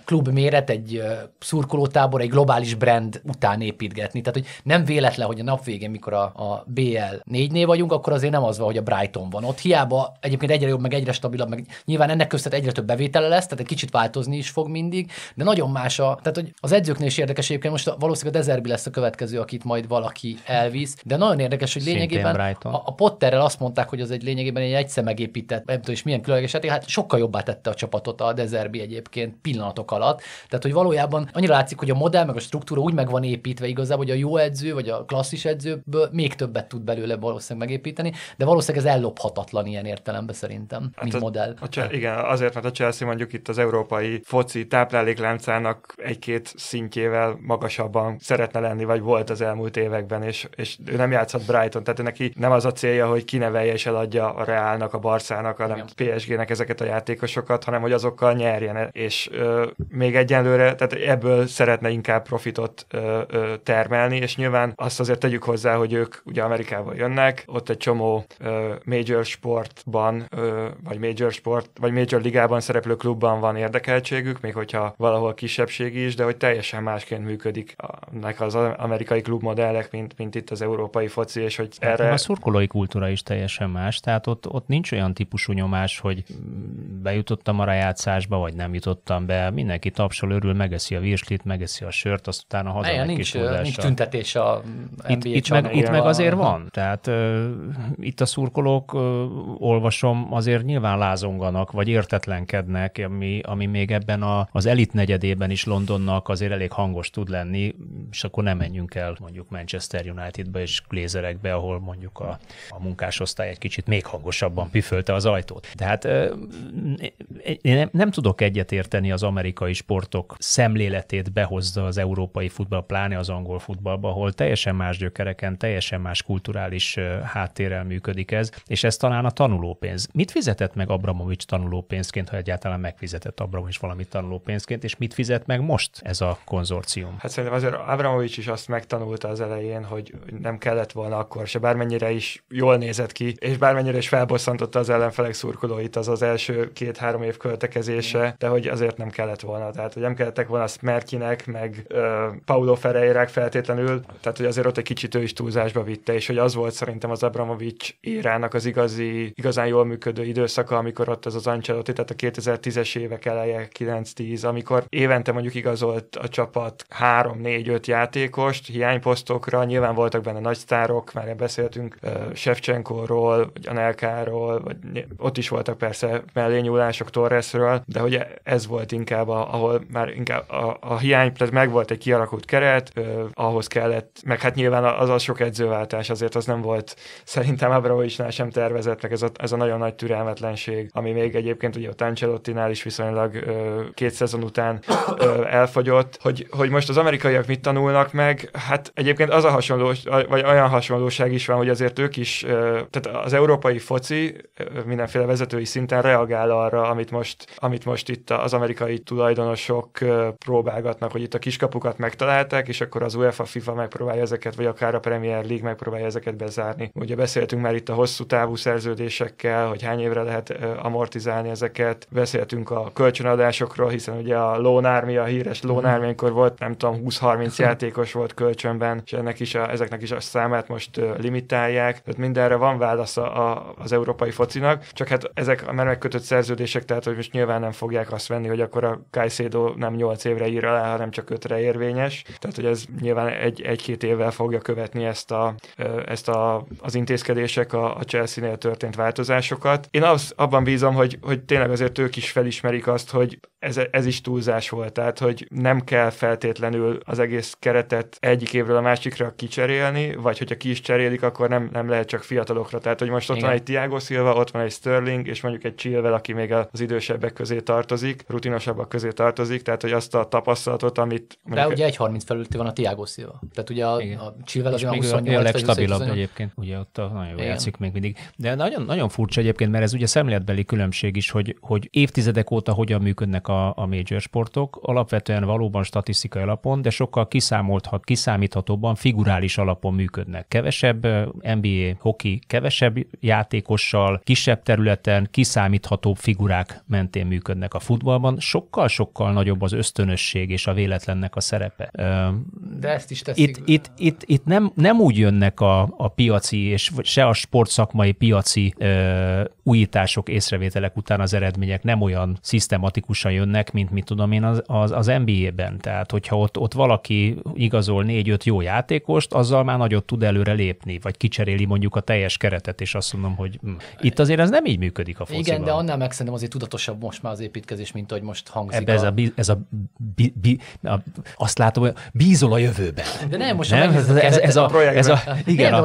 klub méret, egy szurkolótábor, egy globális brand után építgetni. Tehát, hogy nem véletlen, hogy a nap végén, mikor a BL4-nél vagyunk, akkor azért nem az van, hogy a Brighton van. Ott hiába egyébként egyre jobb, meg egyre stabilabb, meg nyilván ennek között egyre több bevétele lesz, tehát egy kicsit változni is fog mindig, de nagyon más tehát, hogy az edzőknél is érdekes egyébként, most valószínűleg a Deserbi lesz a következő, akit majd valaki elvisz, de nagyon érdekes, hogy lényegében a Potterrel azt mondták, hogy az egy lényegében egy megépített, nem tudom is milyen különleges, hát sokkal jobbá tette a csapatot a Deserbi egyébként pillanatok alatt. Tehát, hogy valójában annyira látszik, hogy a modell meg a struktúra úgy meg van építve igazából, hogy a jó edző vagy a klasszis edzőből még többet tud belőle valószínűleg megépíteni, de valószínűleg ez ellophatatlan ilyen értelemben szerintem, hát mint modell. Igen, azért, mert a Chelsea mondjuk itt az európai foci táplálékláncának egy-két szintjével magasabban szeretne lenni, vagy volt az elmúlt években, és ő nem játszhat Brighton, tehát neki nem az a célja, hogy kinevelje és eladja a Realnak, a Barszának, a PSG-nek ezeket a játékosokat, hanem hogy azokkal nyerjen, és még egyenlőre, tehát ebből szeretne inkább profitot termelni, és nyilván azt azért tegyük hozzá, hogy ők ugye Amerikából jönnek, ott egy csomó major sportban, vagy major ligában szereplő klubban van érdekeltségük, még hogyha valahol kisebbségi is, de hogy teljesen másként működik az amerikai klubmodellek, mint itt az európai foci, és hogy erre... A szurkolói kultúra is teljesen más, tehát ott nincs olyan típusú nyomás, hogy bejutottam a rájátszásba, vagy nem jutottam be, mindenki tapsol, örül, megeszi a virslit, megeszi a sört, azt utána hazamegy kisúrdással. Nincs tüntetés a itt meg azért van, tehát itt a szurkolók, olvasom, azért nyilván lázonganak, vagy értetlenkednek, ami még ebben az elit negyedében is Londonnak azért elég hangos tud lenni, és akkor nem menjünk el mondjuk Manchester Unitedba és Glazerekbe, ahol mondjuk a munkásosztály egy kicsit még hangosabban püfölte az ajtót. Tehát én nem tudok egyetérteni az amerikai sportok szemléletét behozza az európai futball, pláne az angol futballba, ahol teljesen más gyökereken, teljesen más kulturális háttérrel működik ez, és ez talán a tanulópénz. Mit fizetett meg Abramovics tanulópénzként, ha egyáltalán megfizetett Abramovics valamit tanulópénzként, és mit fizet meg most ez a konzorcium? Hát szerintem azért Abramovics is azt megtanulta az elején, hogy nem kellett volna akkor se, bármennyire is jól nézett ki, és bármennyire is felbosszantotta az ellenfelek szurkolóit az első 2-3 év költekezése, de hogy azért nem kellett volna. Tehát, hogy nem kellettek volna Smerkinek, meg Paulo Ferreirák feltétlenül, tehát, hogy azért ott egy kicsit ő is túlzásba vitte, és hogy az volt szerintem az Abramovics érának az igazán jól működő időszaka, amikor ott az Ancelotti, tehát a 2010-es évek eleje, 9-10, amikor évente mondjuk igazolt a csapat 3-4-5 játékost hiányposztokra, nyilván voltak benne nagy sztárok, már beszéltünk Shevchenkoról, vagy Anelkáról, vagy ott is voltak persze mellényúlások Torresről, de hogy ez volt inkább, ahol már inkább a hiány, tehát megvolt egy kialakult keret, ahhoz kellett, meg hát nyilván az sok edzőváltás, azért az nem volt szerintem Abramovicsnál sem tervezett, meg ez a nagyon nagy türelmetlenség, ami még egyébként ugye a Ancelottinál is viszonylag 2 szezon után elfogyott, hogy most az amerikaiak mit tanulnak meg, hát egyébként az a hasonlóság, vagy olyan hasonlóság is van, hogy azért ők is, tehát az európai foci mindenféle vezetői szinten reagál arra, amit most itt az amerikai tulajdonosok próbálgatnak, hogy itt a kiskapukat megtalálták, és akkor az UEFA, FIFA megpróbálja ezeket, vagy akár a Premier League megpróbálja ezeket bezárni. Ugye beszéltünk már itt a hosszú távú szerződésekkel, hogy hány évre lehet amortizálni ezeket, beszéltünk a kölcsönadásokról, hiszen ugye a Lone Army, a híres Lone Army, amikor volt, nem tudom, 20-30 játékos volt kölcsönben, és ezeknek is a számát most limitálják, tehát mindenre van válasz az európai focinak, csak hát ezek a már megkötött szerződések, tehát hogy most nyilván nem fogják azt venni, hogy akkor a Caicedo nem 8 évre ír alá, hanem csak 5-re érvényes, tehát hogy ez nyilván egy-két évvel fogja követni ezt az intézkedések a Chelsea-nél történt változásokat. Én abban bízom, hogy tényleg azért ők is felismerik azt, hogy ez is túlzás volt, tehát hogy nem kell feltétlenül az egész keretet egyik évről a másikra kicserélni, vagy hogyha ki is cserélik, akkor nem lehet csak fiatalokra, tehát hogy most ott igen, van egy Thiago Silva, ott van egy Sterling, és mondjuk egy Chilwell, aki még az idősebbek közé tartozik, rutinosabbak közé tartozik, tehát hogy azt a tapasztalatot, amit... De ugye 1.30 felülti van a Thiago Silva, tehát ugye a Chilwell az olyan 28. A legstabilabb egyébként, ugye ott nagyon jól játszik még mindig. De nagyon, nagyon furcsa egyébként, mert ez ugye szemléletbeli különbség is, hogy hogy évtizedek óta hogyan működnek a major sportok, alapvetően valóban statisztikai alapon, de sokkal kiszámíthatóbban, figurális alapon működnek. Kevesebb NBA hoki, kevesebb játékossal, kisebb területen, kiszámíthatóbb figurák mentén működnek. A futballban sokkal-sokkal nagyobb az ösztönösség és a véletlennek a szerepe. De ezt is teszik. Itt nem úgy jönnek a piaci, és se a sportszakmai piaci újítások, észrevételek után az eredmények nem olyan szisztematikusan jönnek, mint mit tudom én az NBA-ben. Tehát, hogyha ott valaki igazol 4-5 jó játékost, azzal már nagyot tud előre lépni, vagy kicseréli mondjuk a teljes keretet, és azt mondom, hogy itt azért ez nem így működik a fociban. Igen, de annál meg szerintem azért tudatosabb most már az építkezés, mint ahogy most hangzik. Ebbe azt látom, hogy bízol a jövőben. De nem, most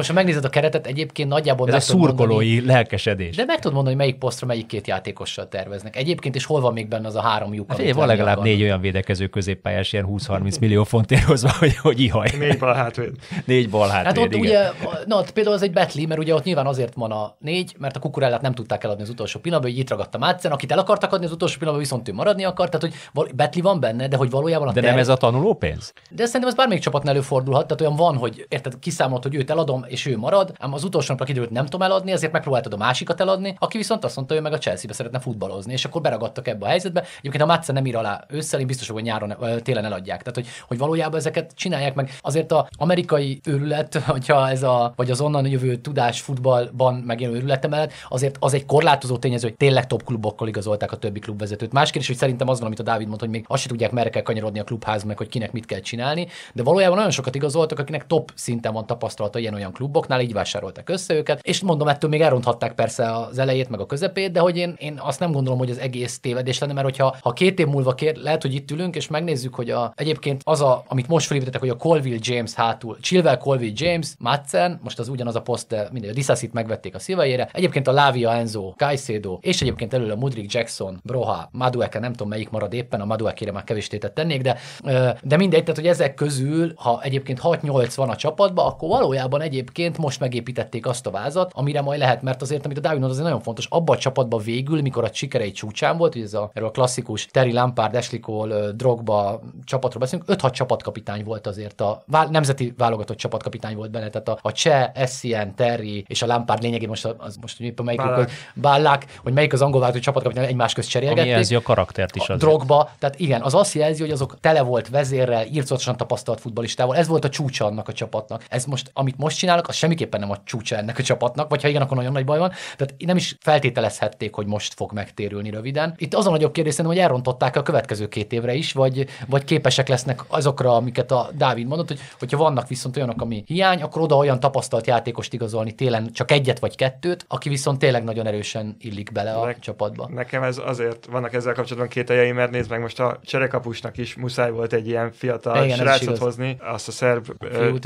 ha megnézed a keretet, egyébként nagyjából ez a szurkolói lelkesedés. De meg tudod mondani, hogy melyik posztra melyik két játékossal terveznek. Egyébként is hol van még benne az a három lyuk? Hát, van legalább 4 olyan védekező középpályás, ilyen 20-30 millió fontért hozva, hogy ihaj. 4 bal hátvéd. 4 bal hátvéd, hát ott igen. Ugye, na, például az egy betli, mert ugye ott nyilván azért van a 4, mert a Kukurellát nem tudták eladni az utolsó pillanatban, hogy itt ragadtam Átszen, akit el akartak adni az utolsó pillanatban, viszont ő maradni akart, tehát hogy betli van benne, de hogy valójában a de nem ez a tanulópénz? De szerintem ez bármelyik csapatnál előfordulhat, tehát olyan van, hogy érted, kiszámolt, hogy őt eladom, és ő marad, ám az utolsó napra kiderült, nem tudom eladni, ezért megpróbáltad a másikat eladni, aki viszont azt mondta, hogy meg a Chelsea-be szeretne futballozni, és akkor beragadtak ebbe a helyzetbe. Egyébként a Mátszen nem ír alá ősszel, én biztos, hogy nyáron, télen eladják. Tehát hogy valójában ezeket csinálják meg. Azért az amerikai őrület, hogyha ez vagy az onnan jövő tudás futballban megjelenő őrület emellett, azért az egy korlátozó tényező, hogy tényleg top klubokkal igazolták a többi klubvezetőt. Más kérdés, hogy szerintem az van, amit a Dávid mondta, hogy még azt se tudják, merre kell kanyarodni a klubház, meg hogy kinek mit kell csinálni, de valójában olyan sokat igazoltak, akinek top szinten van tapasztalata ilyen olyan kluboknál, így vásárolták össze őket, és mondom, ettől még elronthatták persze az elejét, meg a közepét, de hogy én azt nem gondolom, hogy az egész tévedés lenne, mert hogyha 2 év múlva lehet, hogy itt ülünk, és megnézzük, hogy egyébként amit most felépítettek, hogy a Colville James hátul, Chilwell, Colville James, Madsen, most az ugyanaz a poszt, de mindegy, a Dissasit megvették a Silvaére, egyébként a Lavia, Enzo, Caicedo, és egyébként előle a Mudryk, Jackson, Broha, Madueke, nem tudom melyik marad éppen, a Maduekére már kevés tétet tennék, de mindegy, tehát hogy ezek közül, ha egyébként 6-8 van a csapatban, akkor valójában egyébként most megépítették azt a vázat, amire majd lehet, mert azért, amit a Dávid mondott, az nagyon fontos, abban a csapatban végül, mikor a sikerei csúcsán volt, ugye erről a klasszikus Terry Lampard, Ashley Cole, Drogba csapatról beszélünk, 5-6 csapatkapitány volt azért, a nemzeti válogatott csapatkapitány volt benne, tehát a Cseh, Essien, Terry és a Lampard lényegében most éppen melyik Ballack, hogy melyik az angol válogatott csapatkapitány egymás közt cserélgették. Ami jelzi a karaktert is. A Drogba, tehát igen, az azt jelzi, hogy azok tele volt vezérrel, írtózatosan tapasztalt futballistával, ez volt a csúcsa annak a csapatnak. Ez most, amit most csinálnak, az semmiképpen nem a csúcsa ennek a csapatnak, vagy ha igen, akkor nagyon nagy baj van. Tehát nem is feltételezhették, hogy most fog megtérülni röviden. Itt az a nagyobb kérdés, hogy elrontották a következő 2 évre is, vagy képesek lesznek azokra, amiket a Dávid mondott, hogyha vannak viszont olyanok, ami hiány, akkor oda olyan tapasztalt játékost igazolni télen, csak 1-2, aki viszont tényleg nagyon erősen illik bele a csapatba. Nekem ez azért vannak ezzel kapcsolatban kételjei, mert nézd meg, most a cserekapusnak is muszáj volt egy ilyen fiatal srácot hozni, azt a szerb.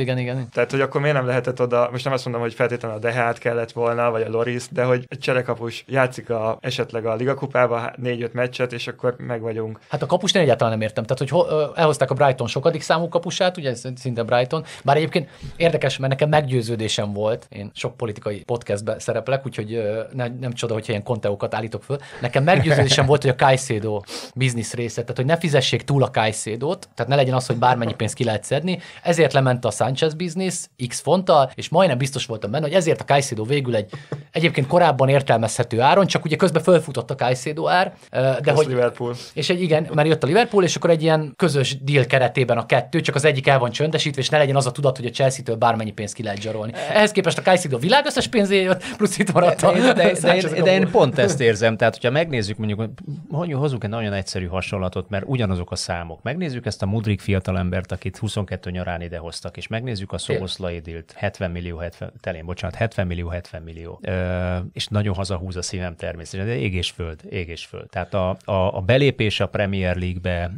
Igen. Tehát, hogy akkor miért nem lehetett oda, most nem azt mondom, hogy feltétlenül a Dehát kellett volna, vagy a Loris, de hogy egy cserekapus játszik esetleg a ligakupába 4-5 meccset, és akkor megvagyunk. Hát a kapust én egyáltalán nem értem. Tehát, hogy elhozták a Brighton sokadik számú kapusát, ugye szinte Brighton, bár egyébként érdekes, mert nekem meggyőződésem volt, én sok politikai podcastben szereplek, úgyhogy nem csoda, hogyha ilyen konteókat állítok föl. Nekem meggyőződésem volt, hogy a Caicedo biznisz része, tehát hogy ne fizessék túl a Caicedo-t, tehát ne legyen az, hogy bármennyi pénzt ki lehet szedni, ezért lement a Sanchez biznisz X fonttal, és majdnem biztos voltam benne, hogy ezért a Caicedo végül egy egyébként korábban értelmezhető áron, csak ugye közben fölfutott a Caicedo ár, de hogy Liverpool. És igen, mert jött a Liverpool, és akkor egy ilyen közös deal keretében a kettő, csak az egyik el van csöndesítve, és ne legyen az a tudat, hogy a Chelsea-től bármennyi pénzt ki lehet zsarolni. Ehhez képest a Caicedo világ összes pénzé jött, plusz itt maradt a de én pont ezt érzem, tehát hogyha megnézzük, mondjuk hozzunk egy nagyon egyszerű hasonlatot, mert ugyanazok a számok. Megnézzük ezt a Mudryk fiatalembert, akit 22 nyarán idehoztak, és megnézzük a Szoboszlai dílt, 70 millió. És nagyon hazahúz a szívem természetesen, de ég és föld. Tehát a belépés a Premier League-be,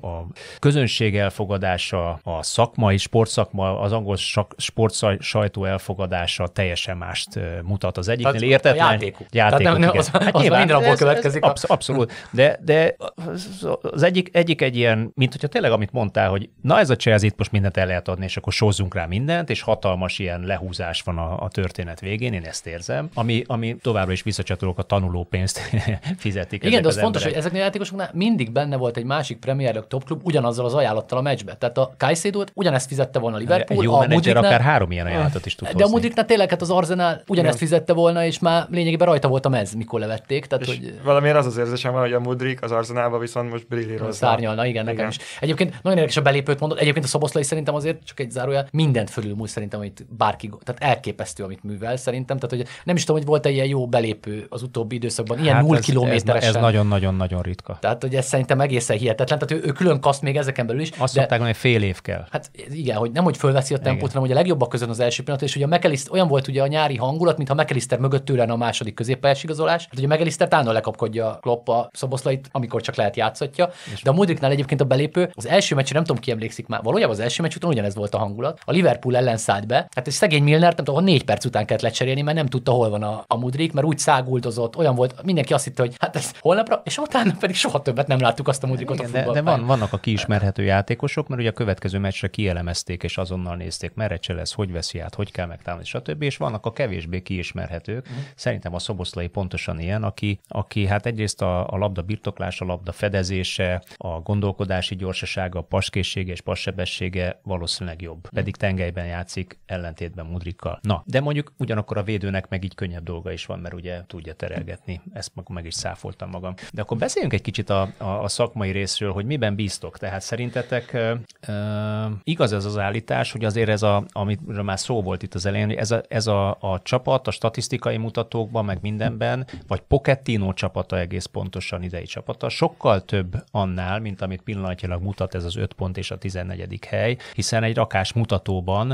a közönség elfogadása, a szakmai, sportszakma, az angol sportsajtó elfogadása teljesen mást mutat az egyiknél. Értetlen játékuk. Az következik. Abszolút. De az egyik egy ilyen, mint hogyha tényleg amit mondtál, hogy na ez a Chelsea most mindent el lehet adni, és akkor sózzunk rá mindent, és hatalmas ilyen lehúzás van a történet végén, én ezt érzem, ami továbbra is visszacsatolok játékosok a tanulópénzt fizetik. Igen, de az fontos, hogy ezeknél a játékosoknál mindig benne volt egy másik Premier League topklub ugyanazzal az ajánlattal a meccsbe. Tehát a Caicedo-t ugyanezt fizette volna a Liverpool. Egy jó menedzser akár 3 ilyen ajánlatot is tud hozni. De a Mudriknál tényleg hát az Arsenal ugyanezt fizette volna, és már lényegében rajta volt a mez, mikor levették. Tehát, hogy... Valamiért az az érzésem van, hogy a Mudrik az Arsenalba viszont most brillírozza. Szárnyalna, igen, nekem is. Egyébként nagyon érdekes a belépőt mondott. Egyébként a Szoboszlai szerintem azért csak egy zárója, mindent fölülmúl szerintem, amit bárki, tehát elképesztő, amit művel szerintem. Tehát hogy nem is tudom, hogy volt-e ilyen jó belépő az utóbbi időszakban, ilyen 0 kilométeresen. Ez nagyon-nagyon ritka. Tehát hogy ez szerintem egészen hihetetlen, tehát ő külön kaszt még ezeken belül is. Azt mondták, hogy fél év kell. Hát igen, hogy nem hogy fölveszi a tempót, hanem hogy a legjobbak közön az első pillanat, és ugye a McAllister olyan volt ugye a nyári hangulat, mintha McAllister mögött tőlen a második középpályás igazolás. Hát ugye McAllister tánon lekapkodja Klopp a Szoboszlait, amikor csak lehet játszatja. De a Mudriknál egyébként a belépő, az első meccs, nem tudom ki emlékszik már, valójában az első meccs után ugyanez volt a hangulat. A Liverpool ellen szállt be. Hát egy szegény Milner, nem tudom, 4 perc után kellett lecserélni, mert nem tudta, hol van a Mudrik, mert úgy száguldozott, olyan volt, mindenki azt hitte, hogy hát ez holnapra, és utána pedig soha többet nem láttuk azt a Mudrikot. Igen, a futballban. De vannak a kiismerhető játékosok, mert ugye a következő meccsre kielemezték és azonnal nézték, merre cselez, hogy veszi át, hogy kell megtámadni, stb. És vannak a kevésbé kiismerhetők. Szerintem a Szoboszlai pontosan ilyen, aki hát egyrészt a labda birtoklása, a labda fedezése, a gondolkodási gyorsasága, a passkészsége és passsebessége valószínűleg jobb. Pedig tengelyben játszik, ellentétben Mudrikkal. Na, de mondjuk ugyanakkor a védőnek meg így könnyebb dolga is van, mert ugye tudja terelgetni. Ezt meg is száfoltam magam. De akkor beszéljünk egy kicsit a szakmai részről, hogy miben bíztok. Tehát szerintetek igaz ez az állítás, hogy azért ez, amiről már szó volt itt az elején, hogy ez a csapat a statisztikai mutatókban, meg mindenben, vagy Pochettino csapata egész pontosan idei csapata, sokkal több annál, mint amit pillanatnyilag mutat ez az 5 pont és a 14. hely, hiszen egy rakás mutatóban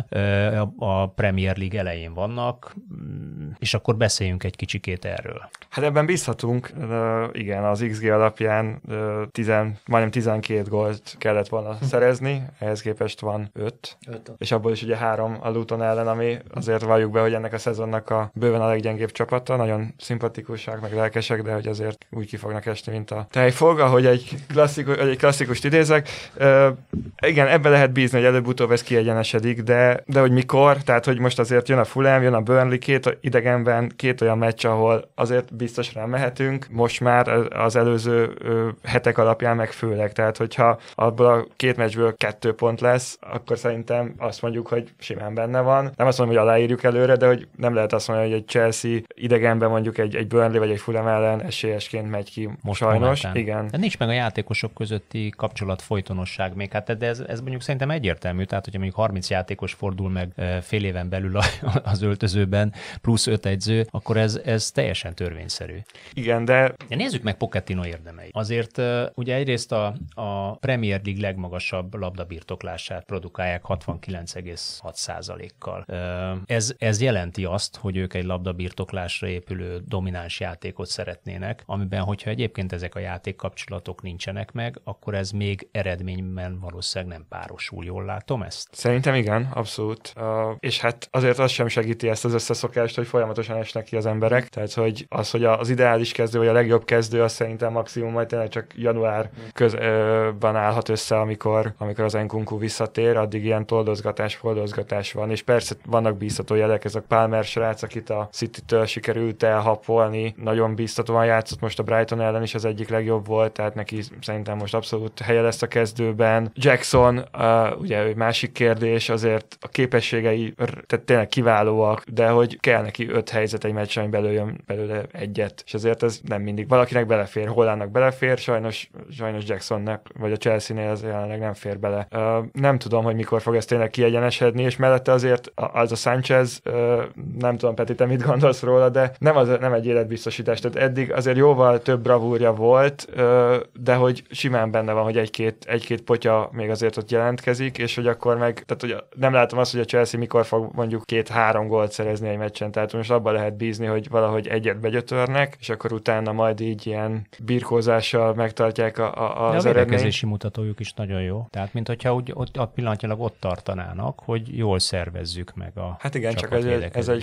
a Premier League elején vannak, és akkor beszéljünk egy kicsikét erről. Hát ebben bízhatunk, igen, az XG alapján majdnem 12 gólt kellett volna szerezni, ehhez képest van 5, és abból is ugye 3 a Luton ellen, ami azért valljuk be, hogy ennek a szezonnak a bőven a leggyengébb csapata, nagyon szimpatikusak, meg lelkesek, de hogy azért úgy ki fognak esni, mint a tejfog, ahogy egy klasszikust idézek. Igen, ebben lehet bízni, hogy előbb-utóbb ez kiegyenesedik, de hogy mikor, tehát hogy most azért jön a Fulham, jön a Burnley, 2 idegenben, 2 olyan meccs, ahol azért biztos rá mehetünk, most már az előző hetek alapján meg főleg, tehát hogyha abból a 2 meccsből 2 pont lesz, akkor szerintem azt mondjuk, hogy simán benne van. Nem azt mondom, hogy aláírjuk előre, de hogy nem lehet azt mondani, hogy egy Chelsea idegenben mondjuk egy Burnley vagy egy Fulham ellen esélyesként megy ki. Most sajnos, igen. De nincs meg a játékosok közötti kapcsolat folytonosság még, hát de ez mondjuk szerintem egyértelmű, tehát hogyha mondjuk 30 játékos fordul meg fél éven belül az öltözőben, plusz 5 edző, akkor ez teljesen törvényszerű. Igen, de nézzük meg Pochettino érdemei. Azért ugye egyrészt a Premier League legmagasabb labdabirtoklását produkálják 69,6%-kal. Ez jelenti azt, hogy ők egy labdabirtoklásra épülő domináns játékot szeretnének, amiben, hogyha egyébként ezek a játékkapcsolatok nincsenek meg, akkor ez még eredményben valószínűleg nem párosul. Jól látom ezt? Szerintem igen, abszolút. És hát azért az sem segíti ezt az összeszokást, hogy folyamatosan esnek ki az emberek. Tehát, hogy az, hogy az ideális kezdő, vagy a legjobb kezdő, az szerintem maximum majd tényleg csak január közben állhat össze, amikor az Nkunku visszatér, addig ilyen toldozgatás van, és persze vannak bíztató jelek, ez a Palmer srác, akit a City-től sikerült elhapolni, nagyon bíztatóan játszott, most a Brighton ellen is az egyik legjobb volt, tehát neki szerintem most abszolút helye lesz a kezdőben. Jackson, ugye egy másik kérdés, azért a képességei tehát tényleg kiválóak, de hogy kell neki 5 helyzet egy meccsen, belőjön belőle egyet, és azért ez nem mindig. Valakinek belefér, Hollandnak belefér, sajnos Jacksonnak, vagy a Chelsea-nél ez jelenleg nem fér bele. Nem tudom, hogy mikor fog ez tényleg kiegyenesedni, és mellette azért az a Sánchez, nem tudom, Peti, te mit gondolsz róla, de nem egy életbiztosítás, tehát eddig azért jóval több bravúrja volt, de hogy simán benne van, hogy egy-két potya még azért ott jelentkezik, és hogy akkor meg, tehát hogy nem látom azt, hogy a Chelsea mikor fog mondjuk 2-3 gólt szerezni egy meccsen, tehát most abban lehet bízni, hogy valahogy egyet begyötörnek, és akkor utána majd így ilyen birkózással megtartják az eredményt. A védekezési mutatójuk is nagyon jó, tehát mint hogyha úgy pillanatnyilag ott tartanának, hogy jól szervezzük meg a hát igen, csak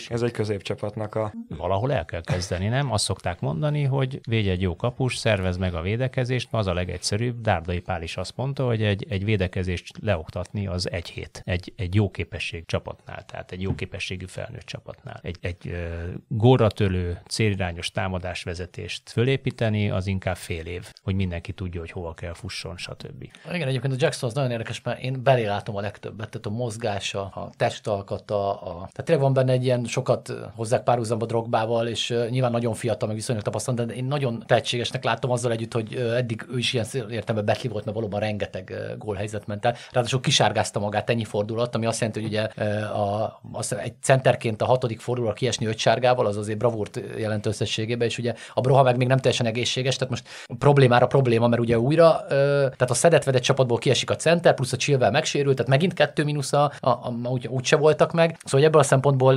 ez egy középcsapatnak a... Valahol el kell kezdeni, nem? Azt szokták mondani, hogy védj egy jó kapus, szervez meg a védekezést, az a legegyszerűbb. Dárdai Pál is azt mondta, hogy egy védekezést leoktatni az egy hét. Egy jó képesség csapatnál, tehát egy jó képességű felnőtt csapatnál. Egy gólra törő, célirányos támadásvezetést fölépíteni, az inkább fél év, hogy mindenki tudja, hogy hova kell fusson, stb. Igen, egyébként a Jackson az nagyon érdekes, mert én belé látom a legtöbbet, tehát a mozgása, a testalkata, tehát tényleg van benne egy ilyen sokat hozzák párhuzamba Drogbával, és nyilván nagyon fiatal, meg viszonylag tapasztalat, de én nagyon tehetségesnek látom azzal együtt, hogy eddig ő is ilyen értelemben betli volt, mert valóban rengeteg gólhelyzet ment el. Ráadásul kisárgázta magát ennyi fordulat, ami azt jelenti, hogy ugye egy centerként a hatodik fordulóra kiesni 5 sárgával, az azért bravúrt jelent összességében, és ugye a Broha meg még nem teljesen egészséges, tehát most problémára probléma, mert ugye újra, tehát a szedett-vedett csapatból kiesik a center, plusz a Chilwell megsérült, tehát megint 2 mínusza, úgyse voltak meg. Szóval ebből a szempontból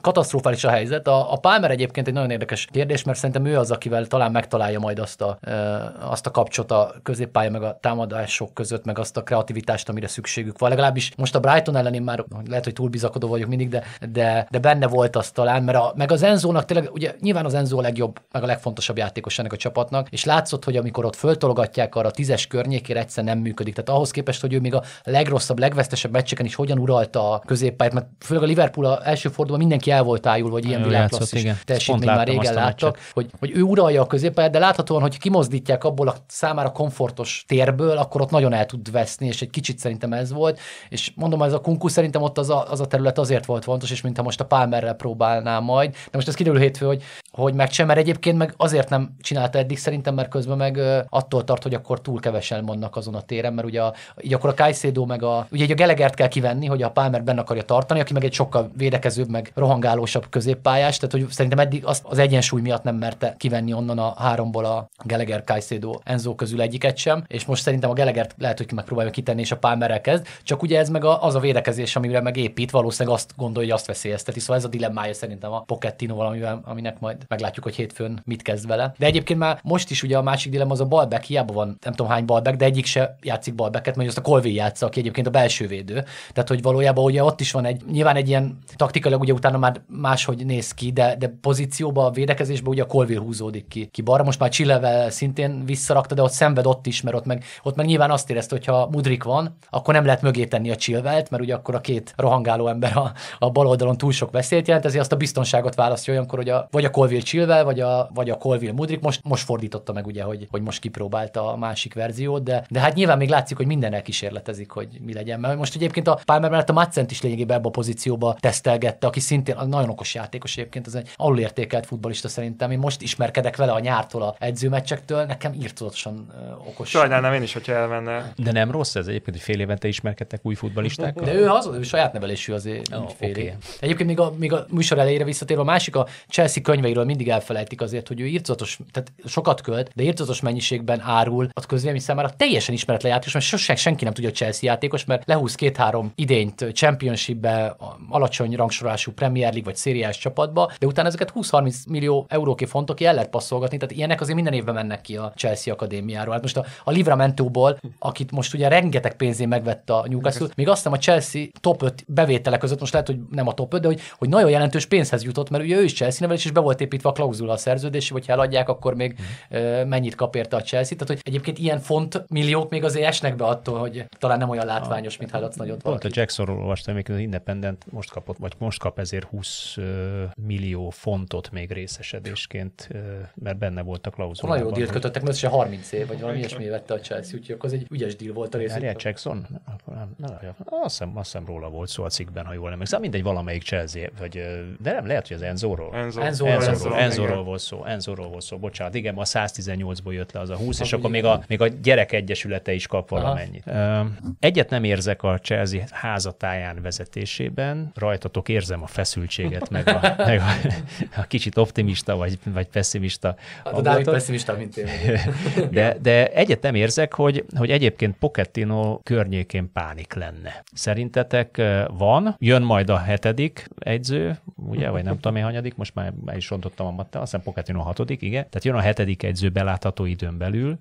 katasztrofális a helyzet. A Palmer egyébként egy nagyon érdekes kérdés, mert szerintem ő az, akivel talán megtalálja majd azt a kapcsot a középpálya meg a támadások között, meg azt a kreativitást, amire szükségük van. Legalábbis most a Brighton ellen én már lehet, hogy túl bizakodó vagyok mindig, de benne volt az talán, mert meg az Enzónak tényleg, ugye nyilván az Enzó a legjobb, meg a legfontosabb játékos ennek a csapatnak, és látszott, hogy amikor ott föltologatják arra a 10-es környékére, egyszer nem működik. Tehát ahhoz képest, hogy ő még a legrosszabb, legvesztesebb meccseken is hogyan uralta a középpályát, mert főleg a Liverpool első fordulóban mindenki el volt ájul, hogy ilyen világklasszis teljesítményt már régen láttak, hogy ő uralja a középpályát, de láthatóan, hogy kimozdítják abból a számára komfortos térből, akkor ott nagyon el tud veszni, és egy kicsit szerintem ez volt. És mondom, ez a Kunku szerintem ott az a terület azért volt fontos, és mintha most a Palmerrel próbálná majd. De most ez kiderül hétfő, hogy megcsinálja, mert egyébként meg azért nem csinálta eddig szerintem, mert közben meg attól tart, hogy akkor túl kevesen vannak azon a téren, mert ugye így akkor a Caicedo meg ugye a Gelegert kell kivenni, hogy a Palmer benne akarja tartani, aki meg egy sokkal védekezőbb, meg rohangálósabb középpályás, tehát hogy szerintem eddig azt az egyensúly miatt nem merte kivenni onnan a háromból a Gallagher, Caicedo, Enzo közül egyiket sem, és most szerintem a Gallaghert lehet, hogy megpróbálja kitenni, és a Palmerrel kezd, csak ugye ez meg az a védekezés, amire meg épít, valószínűleg azt gondolja, hogy azt veszélyezteti, szóval ez a dilemmája szerintem a Pochettino valamivel, aminek majd meglátjuk, hogy hétfőn mit kezd vele. De egyébként már most is ugye a másik dilemma az a balbek, hiába van, nem tudom hány balbek, de egyik se játszik balbeket, mert azt a Colville játsza, aki egyébként a belső védő. Tehát hogy valójában ugye ott is van nyilván egy ilyen taktikailag ugye utána már máshogy néz ki, de pozícióba, a védekezésbe ugye a Colville húzódik ki balra. Most már Chilwell szintén visszarakta, de ott szenved ott is, mert ott meg nyilván azt érezte, hogy ha Mudrik van, akkor nem lehet mögé tenni a Chilwellt, mert ugye akkor a két rohangáló ember a bal oldalon túl sok veszélyt jelent, ezért azt a biztonságot választja olyankor, hogy vagy a Colville Chilwell, vagy a Colville Mudrik. Most fordította meg ugye, hogy most kipróbálta a másik verziót, de hát nyilván még látszik, hogy mindennel kísérletezik, hogy mi legyen. Mert most egyébként a Palmer mellett a Matzent is lényegében ebbe a pozícióba tesztelgette, aki szintén nagyon okos játékos egyébként, az egy alulértékelt futballista szerintem. Én most ismerkedek vele a nyártól, a edzőmeccsektől, nekem irtózatosan okos. Sajnálnám én is, hogyha elmenne. De nem rossz ez egyébként, hogy fél évente ismerkedtek új futballistákkal. De ő az saját nevelésű azért fél év. Egyébként még a műsor elejére visszatérve, a másik a Chelsea könyveiről mindig elfelejtik azért, hogy ő irtózatos, tehát sokat költ, de irtózatos mennyiségben árul a közvélemény számára teljesen ismeretlen játékos, mert sosem senki nem tudja, a Chelsea játékos, mert lehúz 2-3 idényt Championshipbe, alacsony rangsorású Premier League vagy szériás csapatba, de utána ezeket 20-30 millió euróké fontokig el lehet passzolgatni, tehát ilyenek azért minden évben mennek ki a Chelsea akadémiáról. Hát most a Livramento-ból, akit most ugye rengeteg pénzén megvett a Newcastle, még azt hiszem a Chelsea top 5 bevétele között, most lehet, hogy nem a top 5, de hogy nagyon jelentős pénzhez jutott, mert ugye ő is Chelsea nevelés, és be volt építve a klauzula a szerződés, hogyha eladják, akkor még mennyit kap érte a Chelsea. Tehát hogy egyébként ilyen font milliók még azért esnek be attól, hogy talán nem olyan látványos, mint ha nagyot valaki. Pont a Jacksonról olvastam, még az Independent most kap ezért 20 millió fontot még részesedésként, mert benne volt a klauzulában. Nagyon jó dílt kötöttek, mert összesen 30 év, vagy valami ilyesmi vette a Chelsea, úgyhogy az egy ügyes díl volt a részükben. Harry Jackson? Azt hiszem róla volt szó a cikkben, ha jól emlékszem. Mindegy, valamelyik Chelsea, vagy, de nem lehet, hogy az Enzóról. Enzóról volt szó, bocsánat. Igen, a 118-ból jött le az a 20, és akkor még a gyerek egyesülete is kap valamennyit. Egyet nem érzek a Chelsea házatáján vezetésében, rajtatok érzem a feszültséget, meg a kicsit optimista vagy pessimista. A Dávid pessimista, mint én. De egyet nem érzek, hogy egyébként Pochettino környékén pánik lenne. Szerintetek van, jön majd a 7. edző, ugye, vagy nem tudom én hanyadik, most már is rontottam a mattát, aztán Pochettino 6, igen, tehát jön a 7. edző belátható időn belül,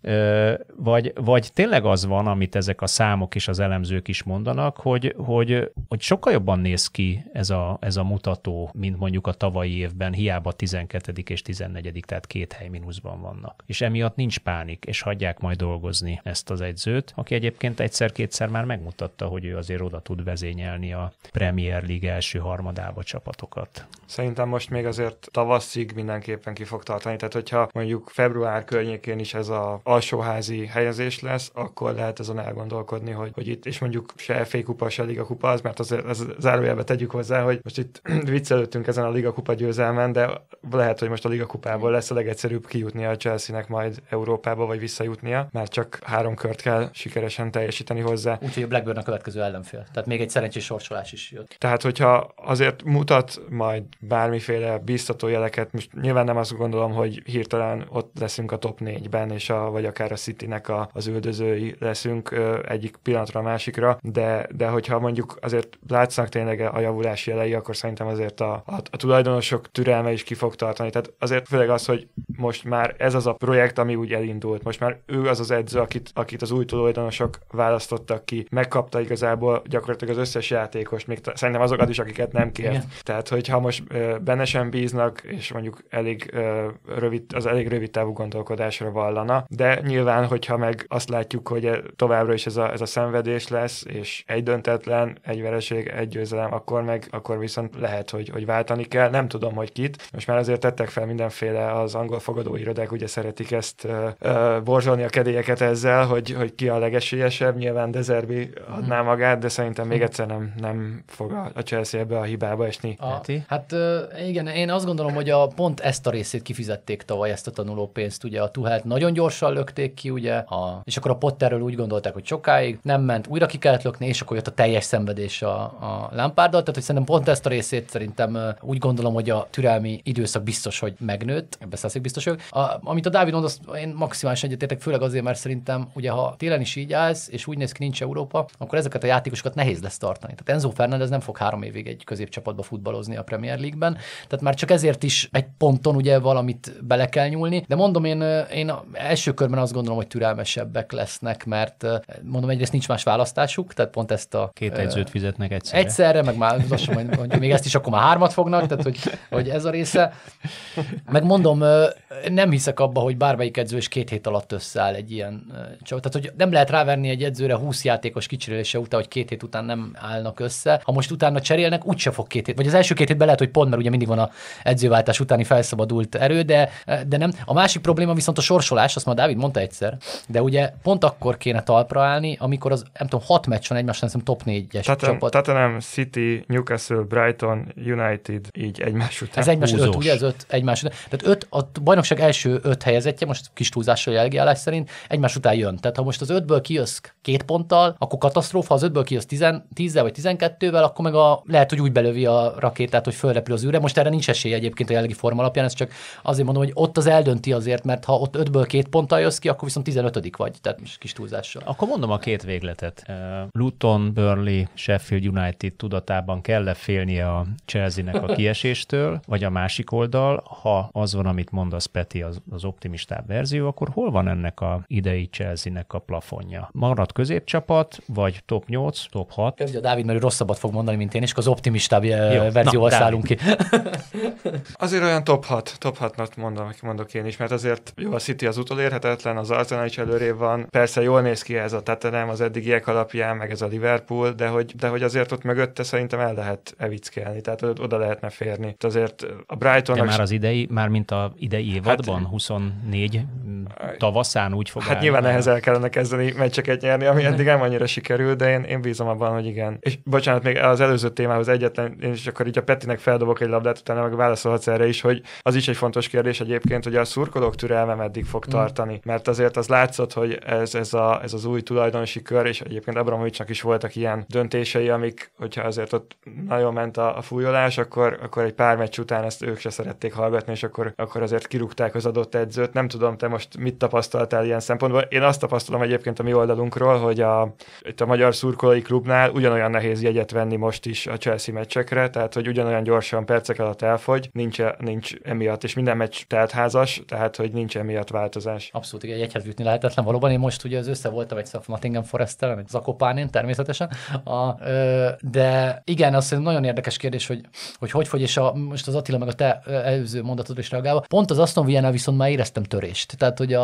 vagy tényleg az van, amit ezek a számok és az elemzők is mondanak, hogy sokkal jobban néz ki ez a mutató, mint mondjuk a tavalyi évben, hiába 12. és 14., tehát 2 hely mínuszban vannak. És emiatt nincs pánik, és hagyják majd dolgozni ezt az edzőt, aki egyébként egyszer-kétszer már megmutatta, hogy ő azért oda tud vezényelni a Premier League első harmadába csapatokat. Szerintem most most még azért tavaszig mindenképpen ki fog tartani. Tehát, hogyha mondjuk február környékén is ez az alsóházi helyezés lesz, akkor lehet ezen elgondolkodni, hogy itt, és mondjuk se FA kupa, se Liga kupa, az, mert azért ez zárójelbe tegyük hozzá, hogy most itt viccelődtünk ezen a Liga kupa győzelmen, de lehet, hogy most a Liga kupából lesz a legegyszerűbb kijutni a Chelsea-nek majd Európába, vagy visszajutnia, mert csak 3 kört kell sikeresen teljesíteni hozzá. Úgyhogy a Blackburn a következő ellenfél. Tehát még egy szerencsés sorsolás is jött. Tehát, hogyha azért mutat majd bármiféle biztató jeleket, most nyilván nem azt gondolom, hogy hirtelen ott leszünk a top 4-ben, és vagy akár a Citynek az üldözői leszünk egyik pillanatra a másikra, de hogyha mondjuk azért látszanak tényleg a javulás jelei, akkor szerintem azért a tulajdonosok türelme is ki fog tartani. Tehát azért főleg az, hogy most már ez az a projekt, ami úgy elindult. Most már ő az az edző, akit az új tulajdonosok választottak ki, megkapta igazából gyakorlatilag az összes játékost, még szerintem azokat is, akiket nem kért. Igen. Tehát, hogyha most benne sem bíznak, és mondjuk elég rövid távú gondolkodásra vallana, de nyilván, hogyha meg azt látjuk, hogy továbbra is ez a szenvedés lesz, és egy döntetlen, egy vereség, egy győzelem, akkor viszont lehet, hogy váltani kell. Nem tudom, hogy kit. Most már azért tettek fel mindenféle az angol fogadóirodák, ugye szeretik ezt borzolni a kedélyeket ezzel, hogy ki a legesélyesebb, nyilván De Zerbi adná magát, de szerintem még egyszer nem fog a Chelsea ebbe a hibába esni. Igen, én azt gondolom, hogy pont ezt a részét kifizették tavaly, ezt a tanulópénzt, ugye a Tuhelt nagyon gyorsan lökték ki, ugye, és akkor a Potterről úgy gondolták, hogy sokáig nem ment, újra ki kellett lökni, és akkor jött a teljes szenvedés a Lampárddal, tehát hogy szerintem pont ezt a részét úgy gondolom, hogy a türelmi időszak biztos, hogy megnőtt, ebbe százalékig biztos vagyok. Amit a Dávid mond, azt én maximálisan egyetértek, főleg azért, mert szerintem ugye ha télen is így állsz, és úgy néz ki, nincs Európa, akkor ezeket a játékosokat nehéz lesz tartani. Tehát Enzo Fernández nem fog 3 évig egy középcsapatba futballozni a Premier League-ben, tehát már csak ezért is egy ponton ugye valamit bele kell nyúlni, de mondom én első körben azt gondolom, hogy türelmesebbek lesznek, mert mondom egyrészt nincs más választásuk, tehát pont ezt a két edzőt fizetnek egyszerre, meg már lassan majd még ezt is akkor már 3-at fognak, tehát hogy ez a része. Meg mondom, nem hiszek abba, hogy bármelyik edző is 2 hét alatt összeáll egy ilyen csapat. Tehát, hogy nem lehet ráverni egy edzőre 20 játékos kicserélése után, hogy 2 hét után nem állnak össze. Ha most utána cserélnek, úgyse fog 2 hét. Vagy az első 2 hétben lehet, hogy pont, mert ugye mindig van a edzőváltás utáni felszabadult erő, de nem. A másik probléma viszont a sorsolás, azt már Dávid mondta egyszer, de ugye pont akkor kéne talpra állni, amikor az nem tudom, 6 meccs van egymásra, nem top 4-es csapat. Tottenham, City, Newcastle, Brighton, United így egymás után. Ez egymás öt, ugye, ez 5 egymás után. Tehát 5 a bajnokság első 5 helyezettje, most kis túlzással jelgiállás szerint egymás után jön. Tehát ha most az 5-ből kijössz 2 ponttal, akkor katasztrófa, az 5-ből kijössz 10-zel vagy 12-vel, akkor meg lehet, hogy úgy belövi a rakétát, hogy fölrepül az űrre. Most erre nincs esély egyébként a jelenlegi forma alapján, ez csak azért mondom, hogy ott az eldönti azért, mert ha ott 5-ből 2 ponttal jössz ki, akkor viszont 15. vagy, tehát kis túlzással. Akkor mondom a 2 végletet. Luton, Burnley, Sheffield United tudatában kell-e félnie a Chelsea-nek a kieséstől, vagy a másik oldal, ha az van, amit mondasz, Peti, az optimistább verzió, akkor hol van ennek a idei Chelsea-nek a plafonja? Marad középcsapat, vagy top 8, top 6? Kezdj a Dávid, mert ő rosszabbat fog mondani, mint én, és az optimistább verzióval szállunk ki. Azért olyan top 6, top 6-nat mondok én is, mert azért jó, a City az utolérhetetlen, az Arsenal is előrébb van, persze jól néz ki ez a Tottenham az eddigiek alapján, meg ez a Liverpool, de hogy azért ott mögötte szerintem el lehet evickelni, tehát oda lehetne férni. Azért a Brightonnak... De már az idei, már mint a idei évadban, 24 tavaszán úgy fog állni. Nyilván ehhez el kellene kezdeni meccseket nyerni, ami eddig nem annyira sikerül, de én bízom abban, hogy igen. És bocsánat, még az előző témához én is akkor így a Petinek feldobok egy labdát, utána meg válaszolhatsz erre is, hogy az is egy fontos kérdés egyébként, hogy a szurkolók türelme meddig fog tartani, mert azért az látszott, hogy ez az új tulajdonosi kör, és egyébként Abramovicsnak is voltak ilyen döntései, amik, hogyha azért ott nagyon ment a fújolás, akkor egy pár meccs után ezt ők se szerették hallgatni, és akkor azért kirúgták az adott edzőt. Nem tudom, te most mit tapasztaltál ilyen szempontból. Én azt tapasztalom egyébként a mi oldalunkról, hogy itt a magyar szurkolói klubnál ugyanolyan nehéz jegyet venni most is a Chelsea meccsekre, tehát hogy ugyanolyan gyorsan percek alatt elfogy, nincs emiatt, és minden meccs teltházas, tehát hogy nincs emiatt változás. Abszolút, igen, jegyhez jutni lehetetlen valóban. Én most ugye az össze voltam egy Nottingham Forest-tel, meg Zakopánén természetesen, de igen, azt hiszem nagyon érdekes kérdés, hogy fogy, és most az Attila meg a te előző mondatodra is reagálva, pont az Aston Villánál viszont már éreztem törést. Tehát, hogy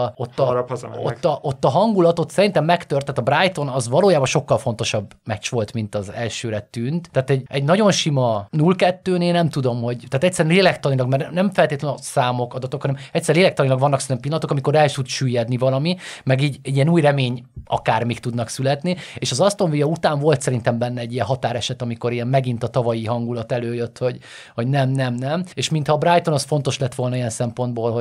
ott a hangulatot szerintem megtört, tehát a Brighton az valójában sokkal fontosabb meccs volt, mint az elsőre tűnt. Tehát egy nagyon sima 0-2-nél nem tudom, hogy hogy, tehát egyszerűen lélektanilag, mert nem feltétlenül a számok, adatok, hanem egyszer lélektanilag vannak szerintem pillanatok, amikor el is tud süllyedni valami, meg így ilyen új remény akár még tudnak születni, és az Aston Villa után volt szerintem benne egy ilyen határeset, amikor ilyen megint a tavalyi hangulat előjött, hogy nem, és mintha a Brighton az fontos lett volna ilyen szempontból,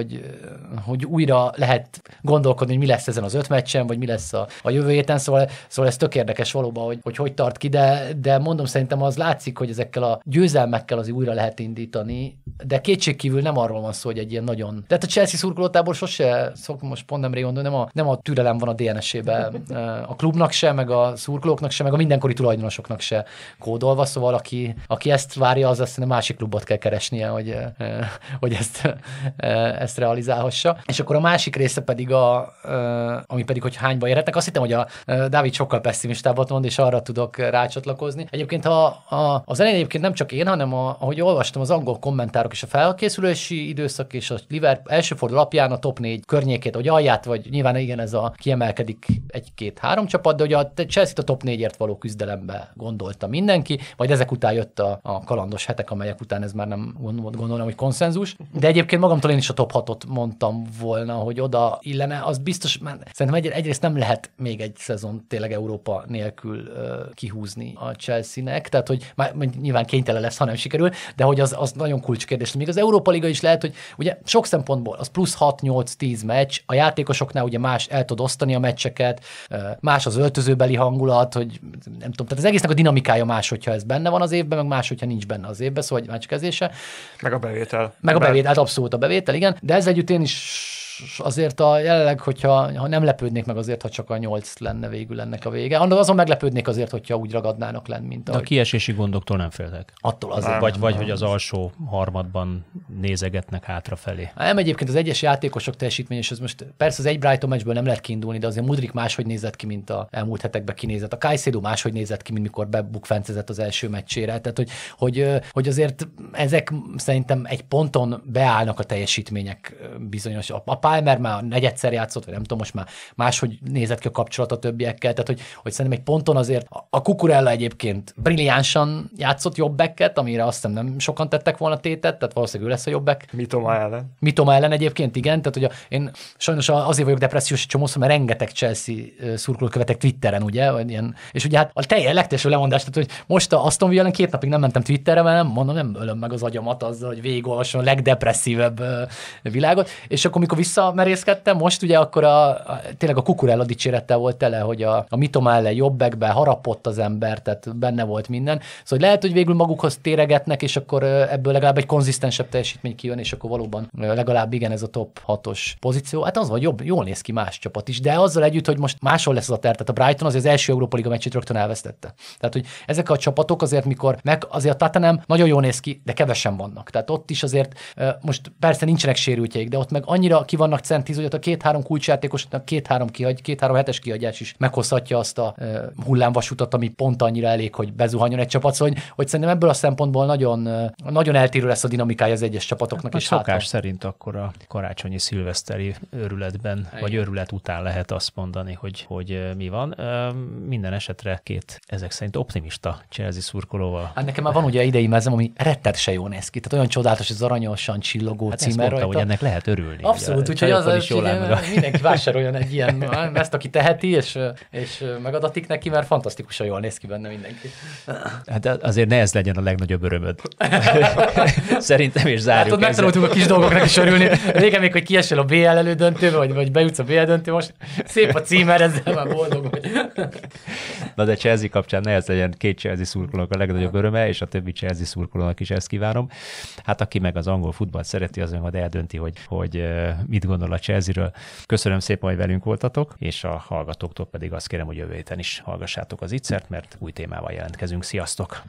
hogy újra lehet gondolkodni, hogy mi lesz ezen az 5 meccsen, vagy mi lesz a jövő héten, szóval ez tök érdekes valóban, hogy tart ki, de mondom, szerintem az látszik, hogy ezekkel a győzelmekkel az újra lehet indítani, de kétségkívül nem arról van szó, hogy egy ilyen nagyon... Tehát a Chelsea szurkolótábor sose szok, most pont nemrég mondani, nem a türelem van a DNS-ében a klubnak se, meg a szurkolóknak se, meg a mindenkori tulajdonosoknak se kódolva, szóval aki ezt várja, az aztán a másik klubot kell keresnie, hogy ezt realizálhassa. És akkor a másik része pedig ami pedig, hogy hányba érhetnek, azt hittem, hogy a Dávid sokkal pesszimistábbat mond, és arra tudok rácsatlakozni. Egyébként az elején egyébként nem csak én, hanem ahogy olvastam az angol kommentárok és a felkészülési időszak és a Liverpool első forduló alapján a top 4 környékét, hogy alját, vagy nyilván igen, ez kiemelkedik 1-2-3 csapat, de ugye a Chelsea-t a top 4-ért való küzdelembe gondolta mindenki, majd ezek után jött a kalandos hetek, amelyek után ez már nem gondolom, hogy konszenzus. De egyébként magamtól én is a top 6-ot mondtam volna, hogy oda illene, az biztos, mert szerintem egyrészt nem lehet még egy szezon tényleg Európa nélkül kihúzni a Chelsea-nek, tehát hogy már nyilván kénytelen lesz, ha nem sikerül, de hogy az nagyon kulcskérdés. Még az Európa Liga is lehet, hogy ugye sok szempontból az plusz 6-8-10 meccs, a játékosoknál ugye más el tud osztani a meccseket, más az öltözőbeli hangulat, hogy nem tudom, tehát az egésznek a dinamikája más, hogyha ez benne van az évben, meg más, hogyha nincs benne az évben, szóval egy meccskezése. Meg a bevétel, hát abszolút a bevétel, igen, de ez együtt én is azért jelenleg, hogyha nem lepődnék meg azért, ha csak a 8 lenne végül ennek a vége. Azon meglepődnék azért, hogyha úgy ragadnának lenn, mint ahogy. De a kiesési gondoktól nem féltek. Attól azért. Vagy hogy az alsó harmadban nézegetnek hátrafelé. Nem, egyébként az egyes játékosok teljesítmény, és ez most persze az egy Brighton meccsből nem lehet kiindulni, de azért Mudrik máshogy nézett ki, mint a elmúlt hetekben kinézett. A Caicedo máshogy nézett ki, mint mikor bebukfencezett az első meccsére. Tehát, hogy azért ezek szerintem egy ponton beállnak a teljesítmények bizonyos. Palmer már negyedszer játszott, vagy nem tudom, most már máshogy nézett ki a kapcsolat a többiekkel, tehát hogy szerintem egy ponton azért a Cucurella egyébként brilliánsan játszott jobbeket, amire azt hiszem nem sokan tettek volna tétet, tehát valószínűleg ő lesz a jobbek. Mitoma ellen egyébként, igen, tehát hogy én sajnos azért vagyok depressziós egy csomószor, mert rengeteg Chelsea szurkoló követek Twitteren, ugye, ilyen, és ugye hát a legteljesebb lemondás, tehát hogy most a Aston Villa ellen 2 napig nem mentem Twitterre, mert nem ölöm meg az agyamat azzal, hogy végigolvasom a legdepresszívebb világot, és akkor mikor visszamerészkedtem, most ugye akkor tényleg a Cucurella dicsérettel volt tele, hogy a Mitoma ellen jobbekbe harapott az ember, tehát benne volt minden. Szóval lehet, hogy végül magukhoz téregetnek, és akkor ebből legalább egy konzisztensebb teljesítmény kijön, és akkor valóban legalább igen ez a top 6-os pozíció. Hát az van, jól néz ki más csapat is, de azzal együtt, hogy most máshol lesz az a ter, tehát a Brighton az első Európa Liga meccsét rögtön elvesztette. Tehát, hogy ezek a csapatok azért, mikor meg azért a Tottenham nagyon jól néz ki, de kevesen vannak. Tehát ott is azért most persze nincsenek sérültjeik, de ott meg annyira ki vannak centízolja, hogy a 2-3 kulcsjátékosnak 2-3 hetes kihagyás is meghozhatja azt a hullámvasutat, ami pont annyira elég, hogy bezuhanjon egy csapat, szóval, hogy szerintem ebből a szempontból nagyon eltérő lesz a dinamikája az egyes csapatoknak. Hát, és szokás szerint akkor a karácsonyi szilveszteri őrületben, igen, vagy őrület után lehet azt mondani, hogy mi van. Minden esetre két ezek szerint optimista Chelsea szurkolóval. Hát nekem már van ugye idei mezem, ami rettet se jól néz ki, tehát olyan csodálatos, ez aranyosan csillogó címe rajta, hogy ennek lehet örülni. Abszolút, úgyhogy mindenki vásároljon egy ilyen, ezt aki teheti, és megadatik neki, mert fantasztikusan jól néz ki benne mindenki. Hát azért ne ez legyen a legnagyobb örömöd. Szerintem és zárjuk. Hát ott megtanultunk a kis dolgoknak is örülni. Régen még, hogy kiesel a BL elődöntőbe, vagy bejutsz a BL döntőbe, most szép a címer, ezzel már boldog vagy. Na de Chelsea kapcsán ne ez legyen két Chelsea szurkolónak a legnagyobb öröme, és a többi Chelsea szurkolónak is ezt kívánom. Hát aki meg az angol futballt szereti, az majd eldönti, hogy mit gondol a Chelsea-ről. Köszönöm szépen, hogy velünk voltatok, és a hallgatóktól pedig azt kérem, hogy jövő héten is hallgassátok az Itzert, mert új témával jelentkezünk. Sziasztok!